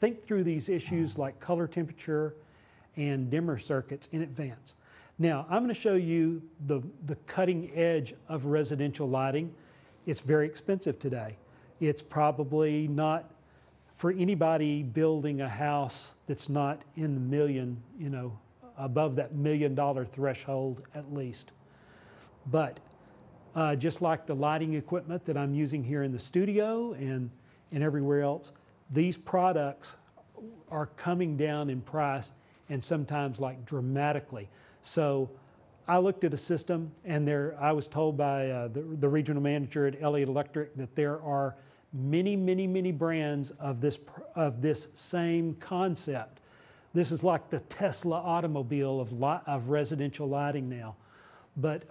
Think through these issues like color temperature and dimmer circuits in advance. Now, I'm going to show you the cutting edge of residential lighting. It's very expensive today. It's probably not for anybody building a house that's not in the million, you know, above that $1 million threshold at least. But just like the lighting equipment that I'm using here in the studio and everywhere else, these products are coming down in price and sometimes like dramatically. So I looked at a system, and I was told by the regional manager at Elliott Electric that there are many, many, many brands of this same concept. This is like the Tesla automobile of residential lighting now. But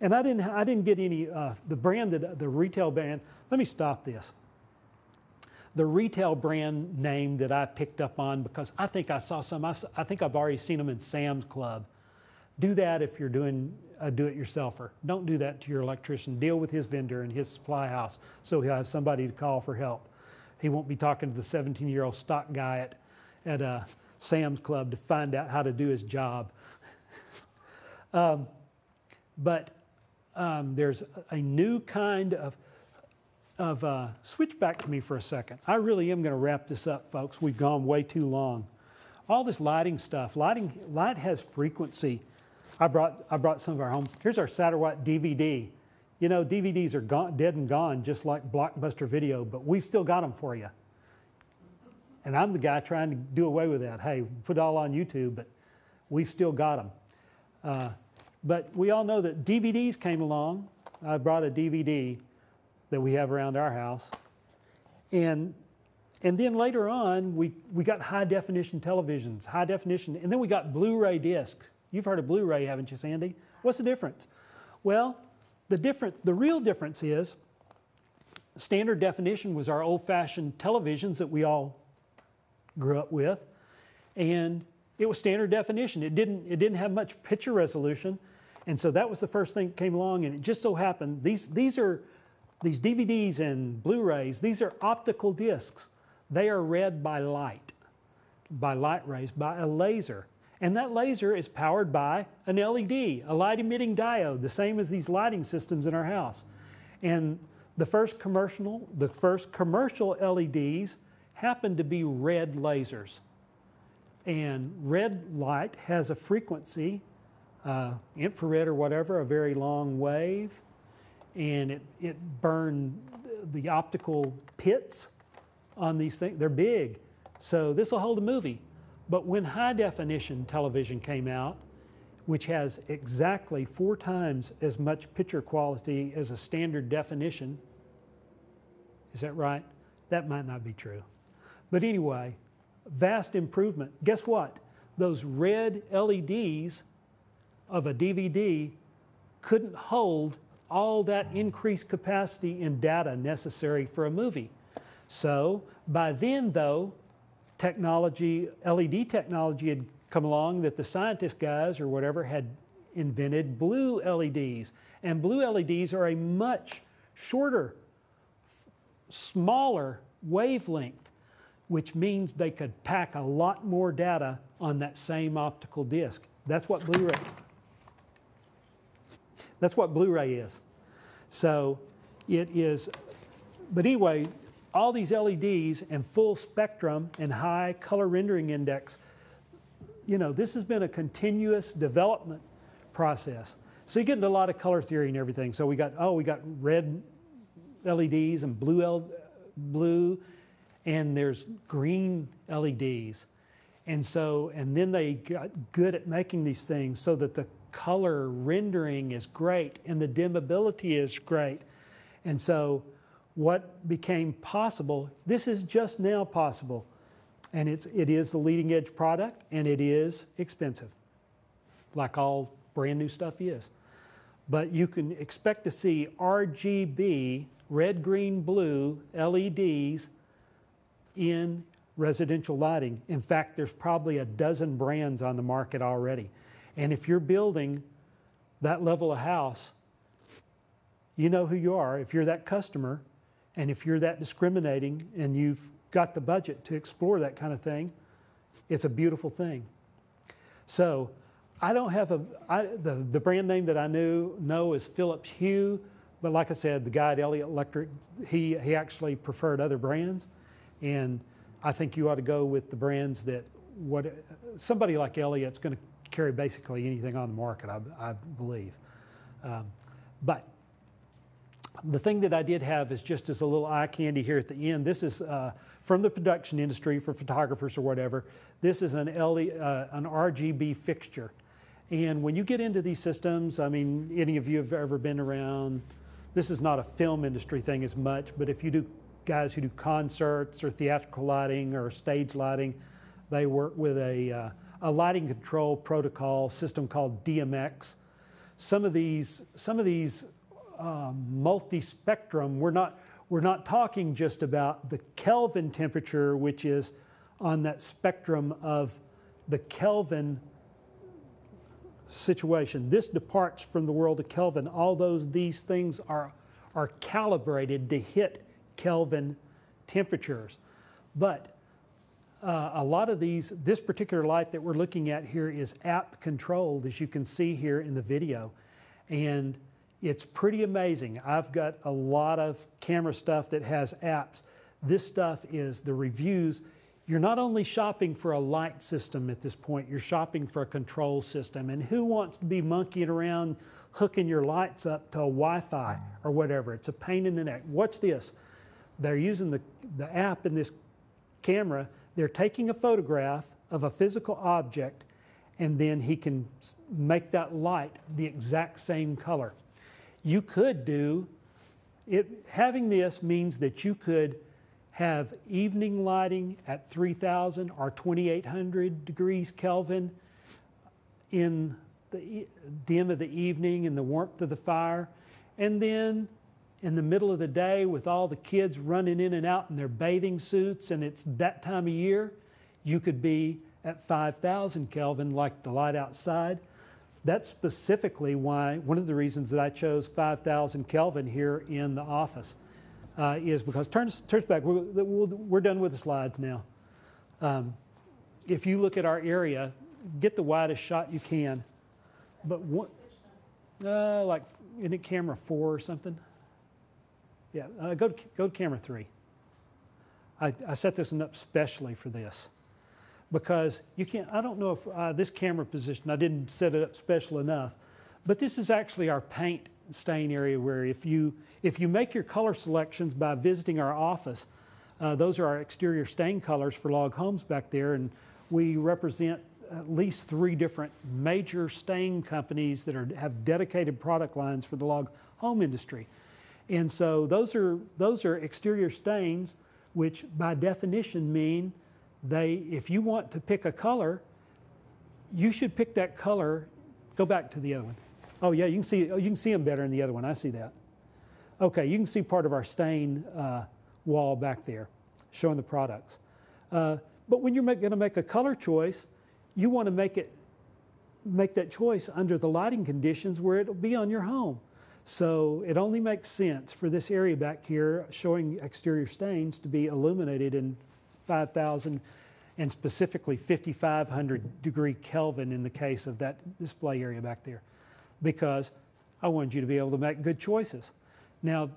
and I didn't get any the brand that the retail brand. Let me stop this. The retail brand name that I picked up on, because I think I saw some. I think I've already seen them in Sam's Club. Do that if you're doing a do-it-yourselfer. Don't do that to your electrician. Deal with his vendor and his supply house so he'll have somebody to call for help. He won't be talking to the 17-year-old stock guy at Sam's Club to find out how to do his job. But there's a new kind of switch back to me for a second. I really am going to wrap this up, folks. We've gone way too long. All this lighting stuff. Light has frequency. I brought some of our home. Here's our Satterwhite DVD. You know, DVDs are gone, dead and gone, just like Blockbuster Video, but we've still got them for you. And I'm the guy trying to do away with that. Hey, put it all on YouTube, but we've still got them. But we all know that DVDs came along. I brought a DVD that we have around our house. And then later on, we got high-definition televisions, high-definition, and then we got Blu-ray disc. You've heard of Blu-ray, haven't you, Sandy? What's the difference? Well, the real difference is standard definition was our old-fashioned televisions that we all grew up with, and it was standard definition. It didn't have much picture resolution, and so that was the first thing that came along, and it just so happened these DVDs and Blu-rays, these are optical discs. They are read by light rays, by a laser. And that laser is powered by an LED, a light-emitting diode, the same as these lighting systems in our house. And the first commercial LEDs happened to be red lasers. And red light has a frequency, infrared or whatever, a very long wave, and it burned the optical pits on these things. They're big, so this will hold a movie. But when high-definition television came out, which has exactly 4 times as much picture quality as a standard definition, is that right? That might not be true. But anyway, vast improvement. Guess what? Those red LEDs of a DVD couldn't hold all that increased capacity in data necessary for a movie. So by then, though, LED technology had come along that the scientist guys or whatever had invented blue LEDs. And blue LEDs are a much shorter, smaller wavelength, which means they could pack a lot more data on that same optical disc. That's what Blu-ray is. So it is, but anyway, all these LEDs and full spectrum and high color rendering index, you know, this has been a continuous development process. So you get into a lot of color theory and everything. So we got red LEDs and blue, and there's green LEDs. And then they got good at making these things so that the color rendering is great and the dimmability is great. And so what became possible, this is just now possible, and it is the leading edge product, and it is expensive, like all brand new stuff is. But you can expect to see RGB, red, green, blue LEDs in residential lighting. In fact, there's probably a dozen brands on the market already. And if you're building that level of house, you know who you are. If you're that customer, and if you're that discriminating, and you've got the budget to explore that kind of thing, it's a beautiful thing. So I don't have the brand name that I know is Philips Hue, but like I said, the guy at Elliott Electric, he actually preferred other brands, and I think you ought to go with the brands that somebody like Elliott's going to carry basically anything on the market, I believe. But the thing that I did have is just as a little eye candy here at the end. This is from the production industry for photographers or whatever. This is an RGB fixture. And when you get into these systems, I mean, any of you have ever been around, this is not a film industry thing as much, but if you do, guys who do concerts or theatrical lighting or stage lighting, they work with a lighting control protocol system called DMX. Some of these multi-spectrum, we're not talking just about the Kelvin temperature, which is on that spectrum of the Kelvin situation. This departs from the world of Kelvin. All these things are calibrated to hit Kelvin temperatures. But a lot of this particular light that we're looking at here is app controlled, as you can see here in the video. And it's pretty amazing. I've got a lot of camera stuff that has apps. This stuff is the reviews. You're not only shopping for a light system at this point, you're shopping for a control system. And who wants to be monkeying around hooking your lights up to a Wi-Fi or whatever? It's a pain in the neck. Watch this. They're using the app in this camera. They're taking a photograph of a physical object, and then he can make that light the exact same color. You could do it. Having this means that you could have evening lighting at 3,000 or 2,800 degrees Kelvin in the dim of the evening and the warmth of the fire, and then in the middle of the day with all the kids running in and out in their bathing suits, and it's that time of year, you could be at 5,000 Kelvin like the light outside. That's specifically why, one of the reasons that I chose 5,000 Kelvin here in the office is because, turn back, we're done with the slides now. If you look at our area, get the widest shot you can, but like, isn't it camera 4 or something? Yeah, go to camera 3. I set this one up specially for this, because you can't, I don't know if this camera position, I didn't set it up special enough, but this is actually our paint stain area, where if you make your color selections by visiting our office, those are our exterior stain colors for log homes back there, and we represent at least 3 different major stain companies that have dedicated product lines for the log home industry. And so those are exterior stains, which by definition mean if you want to pick a color, you should pick that color. Go back to the other one. Oh yeah, you can see them better in the other one. I see that. Okay, you can see part of our stain wall back there, showing the products. But when you're going to make a color choice, you want to make that choice under the lighting conditions where it'll be on your home. So it only makes sense for this area back here, showing exterior stains, to be illuminated in 5,000 and specifically 5,500 degree Kelvin in the case of that display area back there, because I wanted you to be able to make good choices. Now,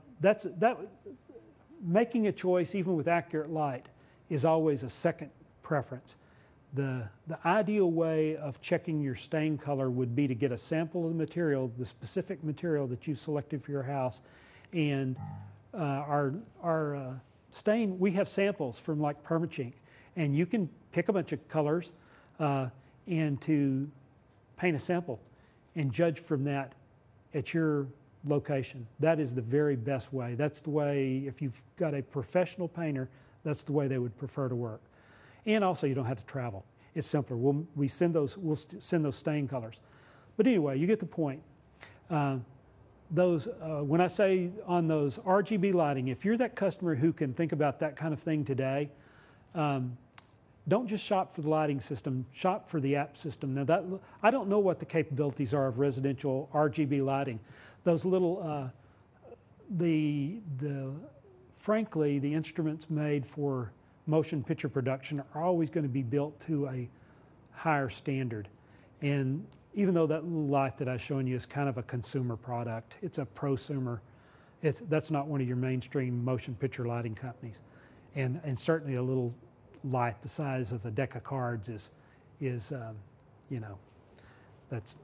making a choice, even with accurate light, is always a second preference. The ideal way of checking your stain color would be to get a sample of the material, the specific material that you selected for your house, and our stain, we have samples from like Perma-Chink, and you can pick a bunch of colors and to paint a sample and judge from that at your location. That is the very best way. That's the way, if you've got a professional painter, that's the way they would prefer to work. And also, you don't have to travel. It's simpler. We'll send those stain colors. But anyway, you get the point. When I say on those RGB lighting, if you're that customer who can think about that kind of thing today, don't just shop for the lighting system, shop for the app system. Now, that, I don't know what the capabilities are of residential RGB lighting. Those little, frankly, the instruments made for motion picture production are always going to be built to a higher standard. And even though that little light that I've shown you is kind of a consumer product, it's a prosumer. That's not one of your mainstream motion picture lighting companies. And certainly a little light the size of a deck of cards is you know, that's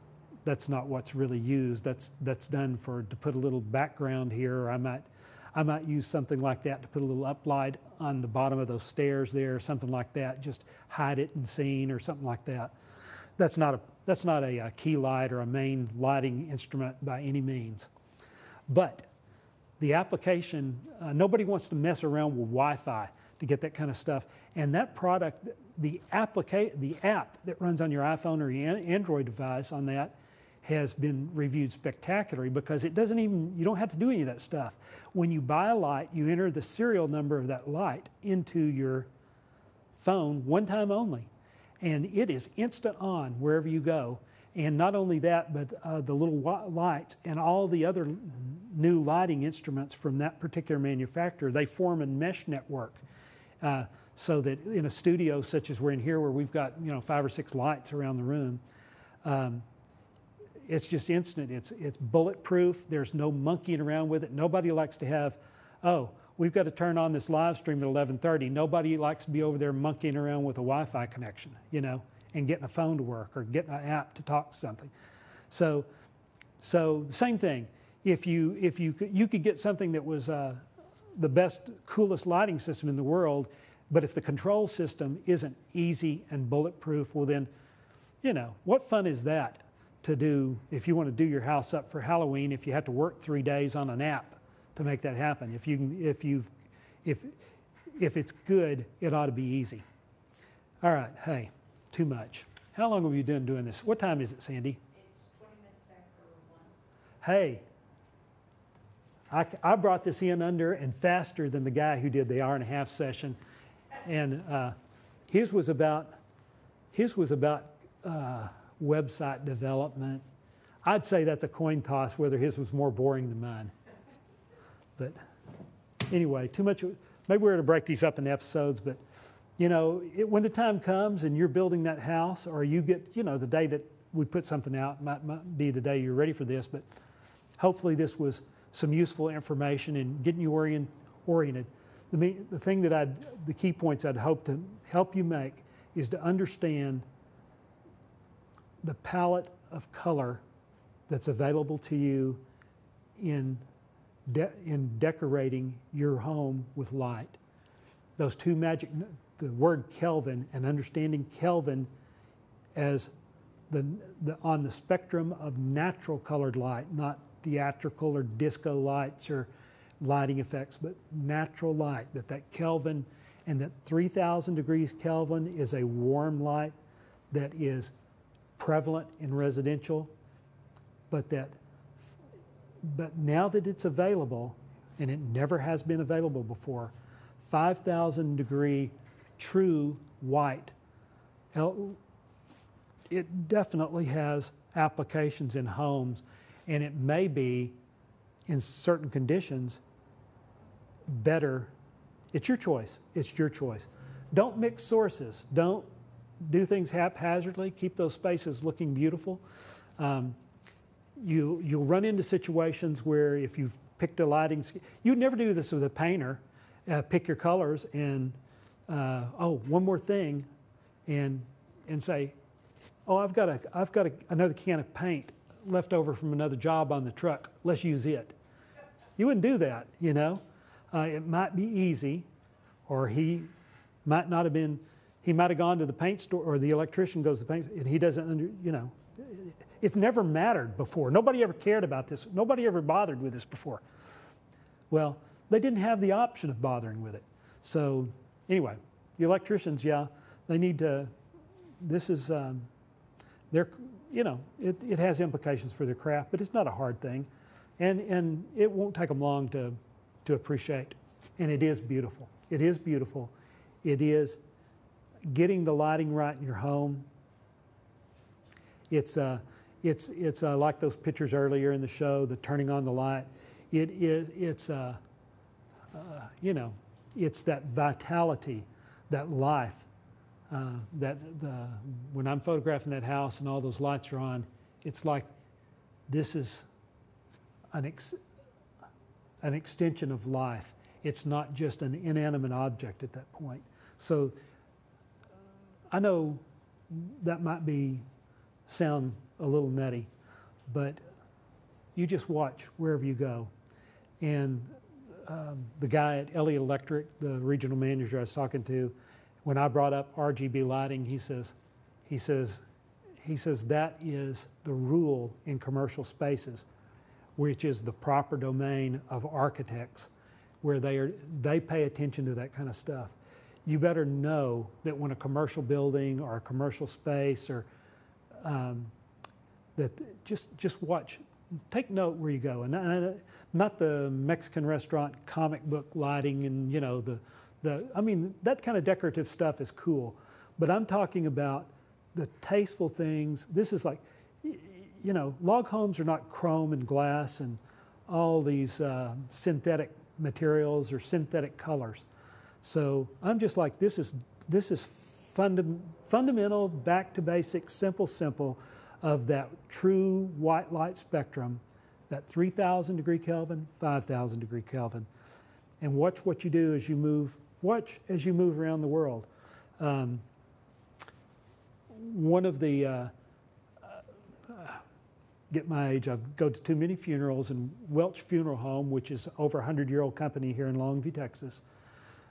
not what's really used. That's done to put a little background here. Or I might use something like that to put a little uplight on the bottom of those stairs there, or something like that, just hide it in scene or something like that. That's not a key light or a main lighting instrument by any means. But the application, nobody wants to mess around with Wi-Fi to get that kind of stuff. And that product, the app that runs on your iPhone or your Android device on that, has been reviewed spectacularly, because it doesn't even, you don't have to do any of that stuff. When you buy a light, you enter the serial number of that light into your phone one time only. And it is instant on wherever you go. And not only that, but the little lights and all the other new lighting instruments from that particular manufacturer, they form a mesh network. So that in a studio such as we're in here, where we've got, you know, 5 or 6 lights around the room, it's just instant. It's bulletproof. There's no monkeying around with it. Nobody likes to have, oh, we've got to turn on this live stream at 11:30. Nobody likes to be over there monkeying around with a Wi-Fi connection, you know, and getting a phone to work or getting an app to talk to something. So the same thing. If you could get something that was the best, coolest lighting system in the world, but if the control system isn't easy and bulletproof, well then, you know, what fun is that to do if you want to do your house up for Halloween, if you have to work 3 days on an app to make that happen? If it's good, it ought to be easy. All right, hey, too much. How long have you been doing this? What time is it, Sandy? It's 20 minutes after 1. Hey, I brought this in under and faster than the guy who did the hour-and-a-half session, and his was about website development. I'd say that's a coin toss whether his was more boring than mine. But anyway, too much. Maybe we're going to break these up in episodes. But you know, when the time comes and you're building that house, or you get, you know, the day that we put something out might be the day you're ready for this. But hopefully, this was some useful information and getting you oriented. The key points I'd hope to help you make is to understand the palette of color that's available to you in decorating your home with light. Those two magic, the word Kelvin, and understanding Kelvin as on the spectrum of natural colored light, not theatrical or disco lights or lighting effects, but natural light, that Kelvin, and that 3,000 degrees Kelvin is a warm light that is prevalent in residential, but now that it's available, and it never has been available before, 5,000 degree true white, it definitely has applications in homes. And it may be, in certain conditions, better. It's your choice. It's your choice. Don't mix sources. Don't do things haphazardly. Keep those spaces looking beautiful. You'll run into situations where if you've picked a lighting scheme, you'd never do this with a painter. Pick your colors and, oh, one more thing, and say, oh, I've got another can of paint left over from another job on the truck. Let's use it. You wouldn't do that, you know. It might be easy, or he might not have been He might have gone to the paint store, or the electrician goes to the paint, and he doesn't, you know, it's never mattered before. Nobody ever cared about this. Nobody ever bothered with this before. Well, they didn't have the option of bothering with it. So anyway, the electricians, yeah, they need to, this is, they're, you know, it has implications for their craft, but it's not a hard thing. And it won't take them long to appreciate. And it is beautiful. It is beautiful. It is getting the lighting right in your home. It's like those pictures earlier in the show, the turning on the light. You know, it's that vitality, that life. When I'm photographing that house and all those lights are on, it's like this is an extension of life. It's not just an inanimate object at that point. So I know that might sound a little nutty, but you just watch wherever you go. And the guy at Elliott Electric, the regional manager I was talking to, when I brought up RGB lighting, he says that is the rule in commercial spaces, which is the proper domain of architects, where they pay attention to that kind of stuff. You better know that when a commercial building or a commercial space, or just watch, take note where you go, and not the Mexican restaurant comic book lighting, and you know I mean, that kind of decorative stuff is cool, but I'm talking about the tasteful things. This is like, you know, log homes are not chrome and glass and all these synthetic materials or synthetic colors. So I'm just like, this is fundamental, back to basics, simple of that true white light spectrum, that 3,000 degree Kelvin, 5,000 degree Kelvin, and watch what you do as you move. Watch as you move around the world. One of the, get my age, I go to too many funerals, and Welch Funeral Home, which is over a 100-year-old company here in Longview, Texas,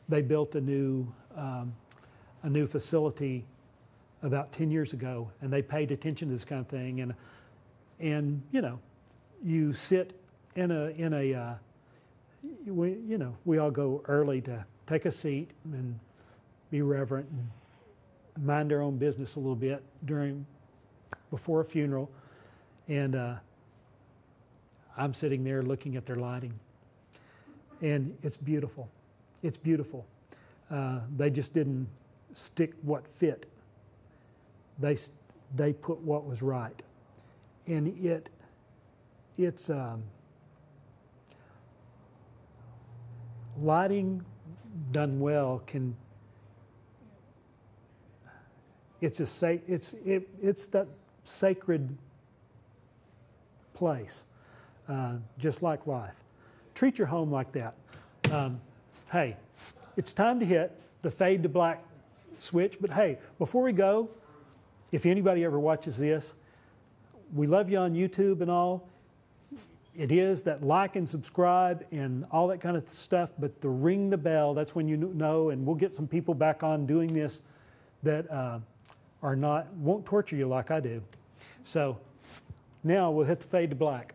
they built a new facility about 10 years ago, and they paid attention to this kind of thing. And you know, you sit we all go early to take a seat and be reverent and mind their own business a little bit before a funeral. And I'm sitting there looking at their lighting, and it's beautiful. It's beautiful. They just didn't stick what fit. They put what was right, and it's lighting done well can, it's that sacred place, just like life. Treat your home like that. Hey, it's time to hit the fade to black switch, but hey, before we go, if anybody ever watches this, we love you on YouTube and all. It is that like and subscribe and all that kind of stuff, but the ring the bell, that's when you know, and we'll get some people back on doing this that won't torture you like I do. So now we'll hit the fade to black.